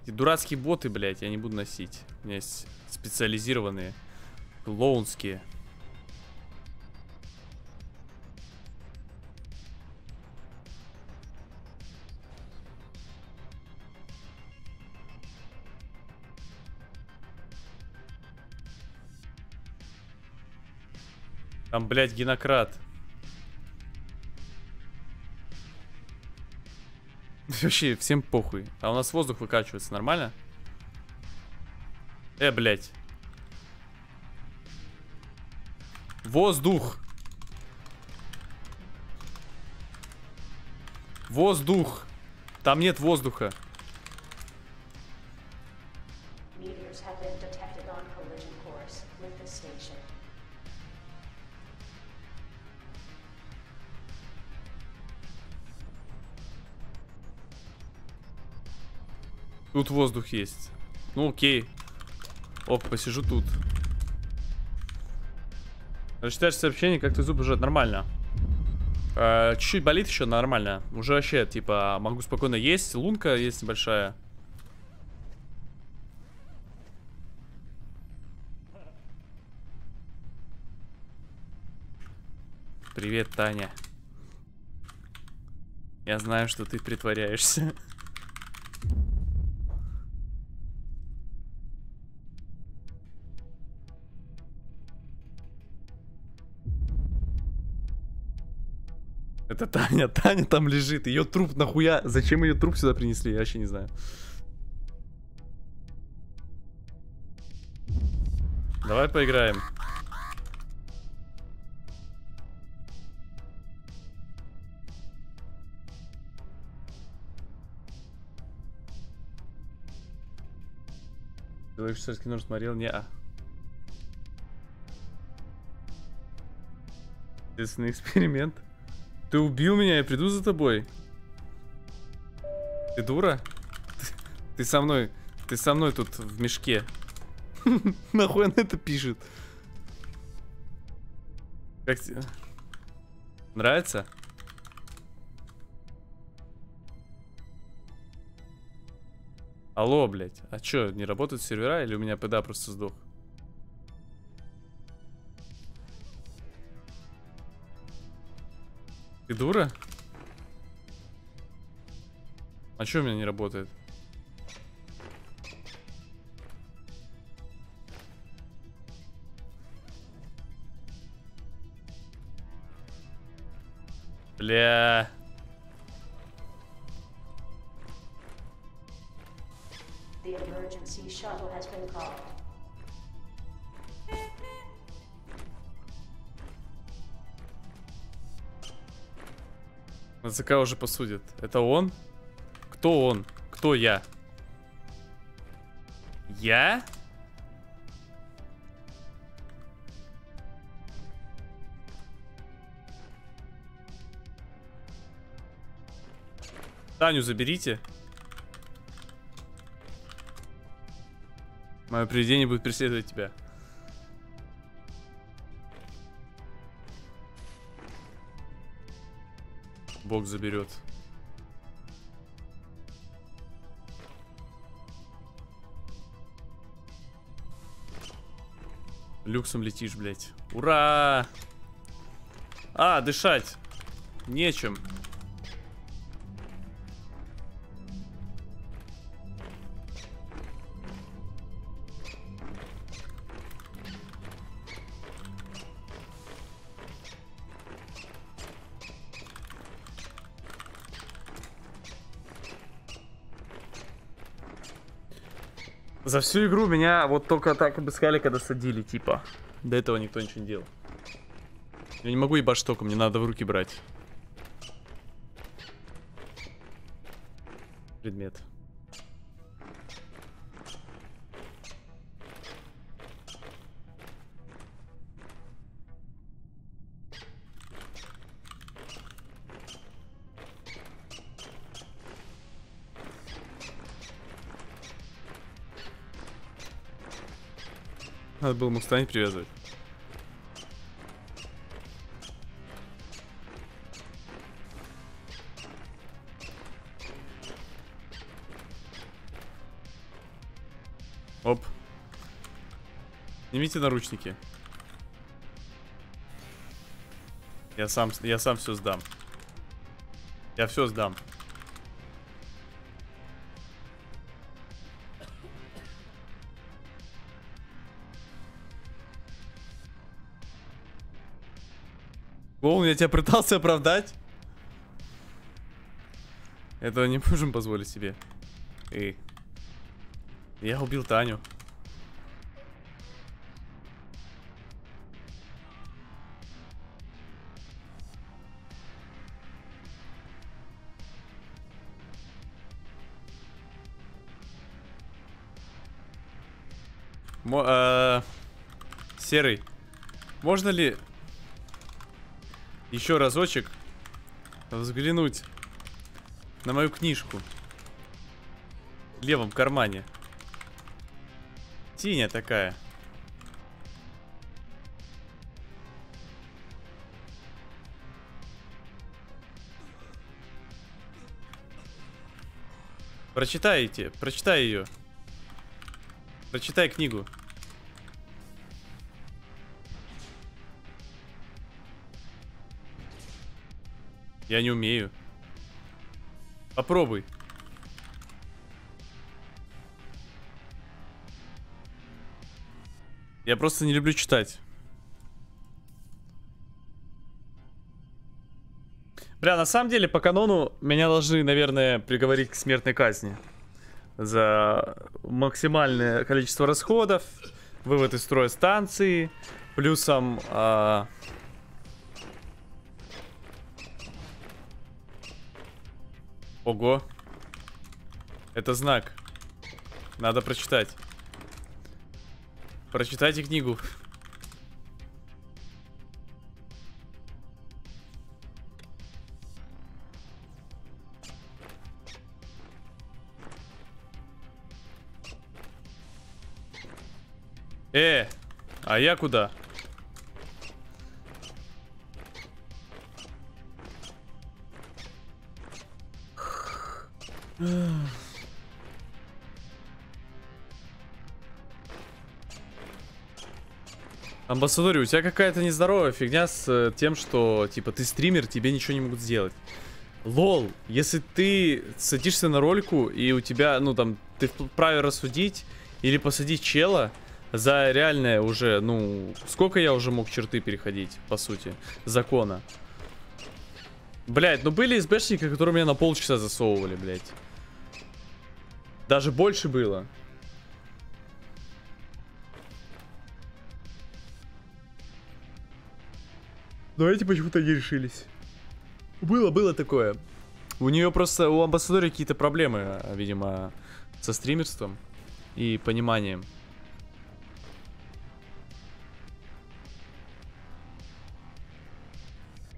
Эти дурацкие боты, блядь, я не буду носить. У меня есть специализированные. Клоунские. Там, блядь, генократ. Вообще, всем похуй. А у нас воздух выкачивается, нормально? Э, блядь. Воздух. Воздух. Там нет воздуха. Тут воздух есть. Ну окей. Оп, посижу тут. Расчитаешь сообщение, как ты зубы жжет. Нормально. Чуть-чуть болит еще, нормально. Уже вообще, типа, могу спокойно есть. Лунка есть небольшая. Привет, Таня. Я знаю, что ты притворяешься. Это Таня, Таня там лежит. Ее труп нахуя? Зачем ее труп сюда принесли? Я вообще не знаю. Давай поиграем. Человек швейцарский нож смотрел? Не-а. Естественный эксперимент. Ты убил меня, я приду за тобой. Ты дура? Ты, ты со мной, ты со мной тут в мешке. Нахуй она это пишет? Как тебе? Нравится? Алло, блядь. А чё, не работают сервера или у меня пэда просто сдох? Ты дура? А чё у меня не работает? Бля. ЦК уже посудит. Это он? Кто он? Кто я? Я? Таню заберите. Мое привидение будет преследовать тебя. Бог заберет. Люксом летишь, блядь. Ура! А, дышать нечем. За всю игру меня вот только так обыскали, когда садили, типа. До этого никто ничего не делал. Я не могу ебашь током, мне надо в руки брать. Предмет. Надо было мустанить привязывать. Оп. Снимите наручники. Я сам, я сам все сдам. Я все сдам. Клоун, я тебя пытался оправдать? Этого не можем позволить себе. Эй. Я убил Таню. Мо э Серый, можно ли еще разочек взглянуть на мою книжку в левом кармане? Тиня такая. Прочитайте, прочитай ее. Прочитай книгу. Я не умею. Попробуй. Я просто не люблю читать. Бля, на самом деле, по канону меня должны, наверное, приговорить к смертной казни. За максимальное количество расходов, вывод из строя станции, плюсом... А... Ого. Это знак. Надо прочитать. Прочитайте книгу. Э, а я куда? Амбассадор, у тебя какая-то нездоровая фигня с тем, что, типа, ты стример, тебе ничего не могут сделать. Лол, если ты садишься на рольку, и у тебя, ну, там, ты вправе рассудить или посадить чела за реальное уже, ну, сколько я уже мог черты переходить, по сути, закона. Блять, ну были СБшники, которые меня на полчаса засовывали, блять. Даже больше было. Но эти почему-то не решились. Было, было такое. У нее просто, у Амбассадора какие-то проблемы, видимо, со стримерством и пониманием.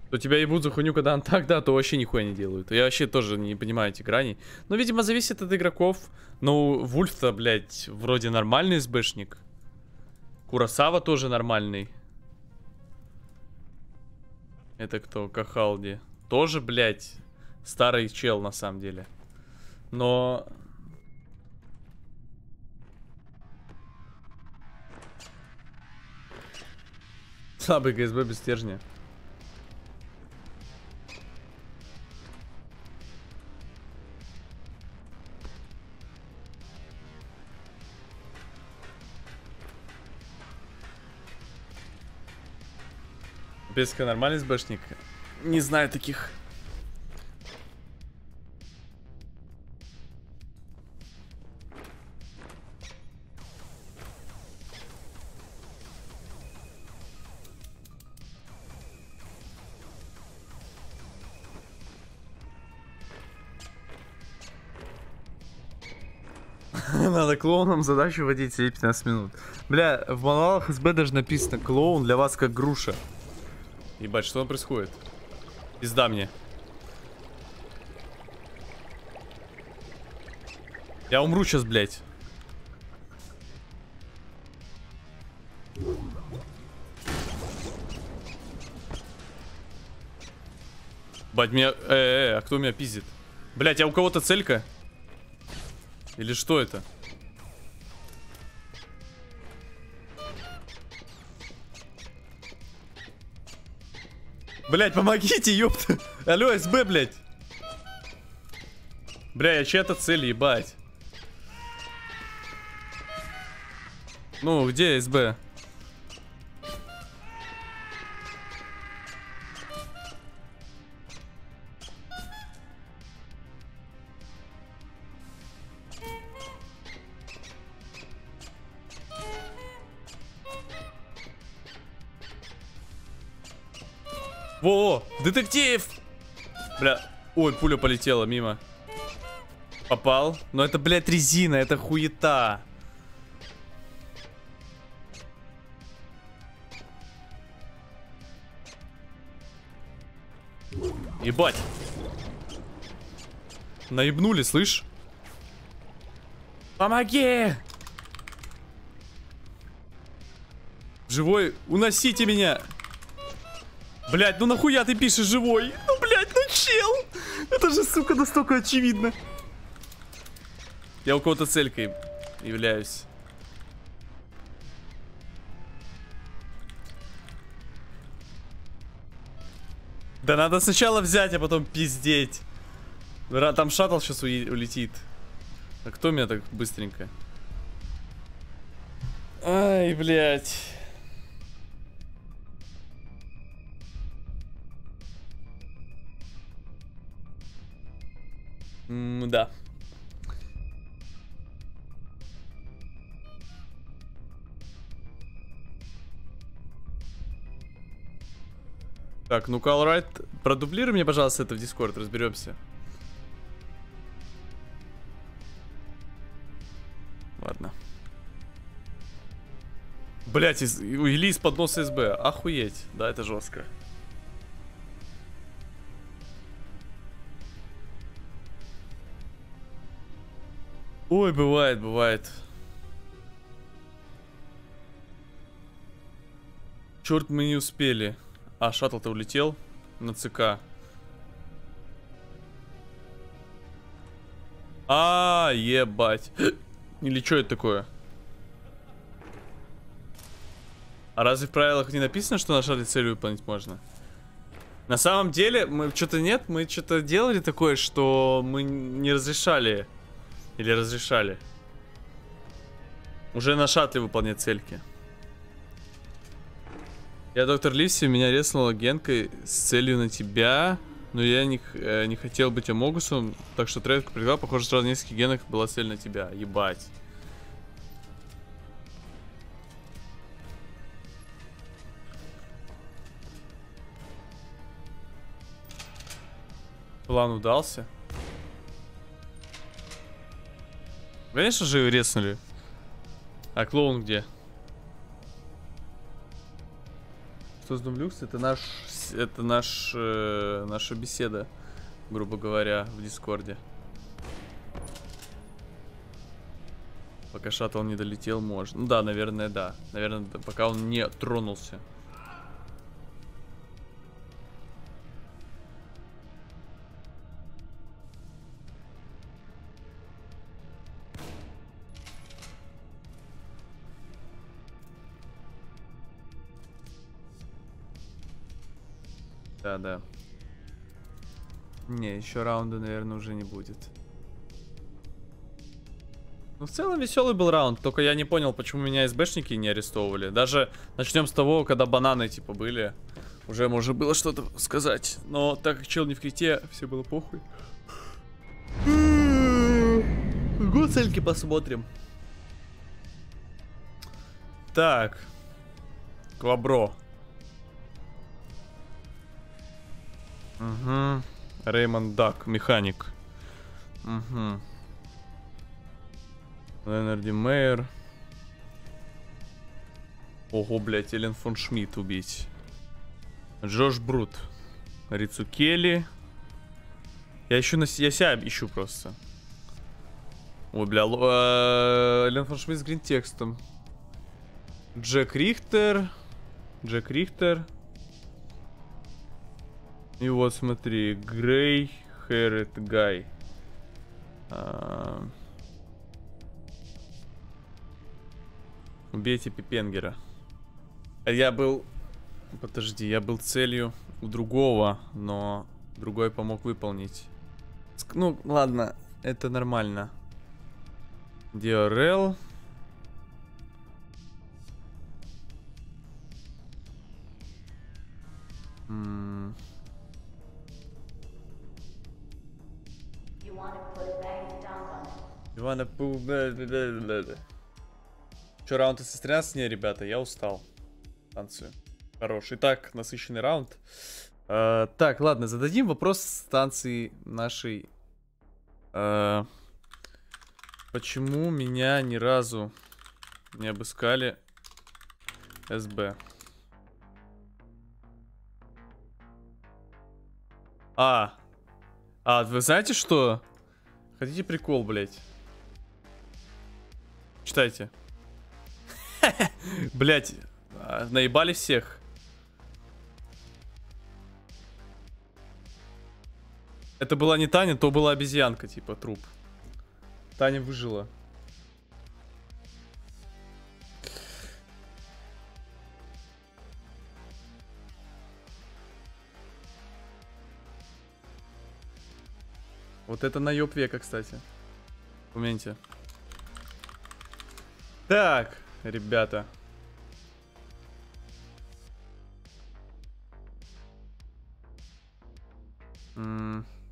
То тебя ебут за хуйню, когда он так, да, то вообще нихуя не делают. Я вообще тоже не понимаю эти грани. Но, видимо, зависит от игроков. Ну, Вульф-то, блядь, вроде нормальный СБшник. Куросава тоже нормальный. Это кто? Кахалди. Тоже, блядь, старый чел, на самом деле. Но... Слабый ГСБ без стержня. Песка нормальный СБшник? Не знаю таких. Надо клоуном задачу водить себе пятнадцать минут. Бля, в мануалах СБ даже написано: клоун для вас как груша. Ебать, что там происходит? Пизда мне. Я умру сейчас, блядь. Бать, меня... Э-э-э, а кто меня пиздит? Блядь, а у кого-то целька? Или что это? Блять, помогите, ёпта. Алло, СБ, блять. Бля, я чья-то цель, ебать. Ну, где СБ? Во, детектив! Бля, ой, пуля полетела мимо. Попал. Но это, блядь, резина, это хуета. Ебать. Наебнули, слышь? Помоги! Живой, уносите меня! Блять, ну нахуя ты пишешь живой? Ну блять, ну чел! Это же, сука, настолько очевидно. Я у кого-то целькой являюсь. Да надо сначала взять, а потом пиздеть. Там шаттл сейчас улетит. А кто меня так быстренько? Ай, блядь. М-да. Так, ну-ка, alright. Продублируй мне, пожалуйста, это в Discord, разберемся. Ладно. Блять, из... или из-под носа СБ. Охуеть. Да, это жестко. Ой, бывает, бывает. Черт, мы не успели. А, шаттл-то улетел на ЦК. А, ебать. Или что это такое? А разве в правилах не написано, что на шаттле цель выполнить можно? На самом деле, мы что-то нет, мы что-то делали такое, что мы не разрешали. Или разрешали. Уже на шаттле выполнять цельки. Я доктор Ливси, меня резнула генкой с целью на тебя, но я не, э, не хотел быть омогусом, так что трейдку прилегла, похоже, сразу несколько генок была цель на тебя. Ебать. План удался. Конечно же, резнули. А клоун где? Что с Думлюкс? Это наш, это наш, э, наша беседа, грубо говоря, в Дискорде. Пока шаттл не долетел, можно. Ну да, наверное, да. Наверное, пока он не тронулся. Да, да. Не, еще раунда, наверное, уже не будет. Ну, в целом, веселый был раунд. Только я не понял, почему меня СБшники не арестовывали. Даже начнем с того, когда бананы, типа, были. Уже можно было что-то сказать. Но так как чел не в крите, все было похуй. Гу, цельки посмотрим. Так. Квабро. Угу. Реймонд Дак, механик. Угу. Ленарди Мейер. Ого, блядь, Элен фон Шмидт убить. Джош Брут. Рицукели. Я ищу на я себя ищу просто. Ой, бля, Элен фон Шмидт с гринтекстом. Джек Рихтер. Джек Рихтер. И вот смотри, Грей Хэрит Гай. Убейте Пипенгера. Я был... Подожди, я был целью у другого, но другой помог выполнить. Ну, ладно, это нормально. Диорел. Ммм... Че, раунд из тринадцати? Не, ребята, я устал. Станцию. Хорош. Итак, насыщенный раунд. Uh, так, ладно, зададим вопрос станции нашей. Uh, почему меня ни разу не обыскали СБ? А. А, вы знаете что? Хотите прикол, блядь? Читайте. Блядь, наебали всех. Это была не Таня, то была обезьянка, типа, труп. Таня выжила. Вот это наеб века, кстати. Помните. Так, ребята. Ммм.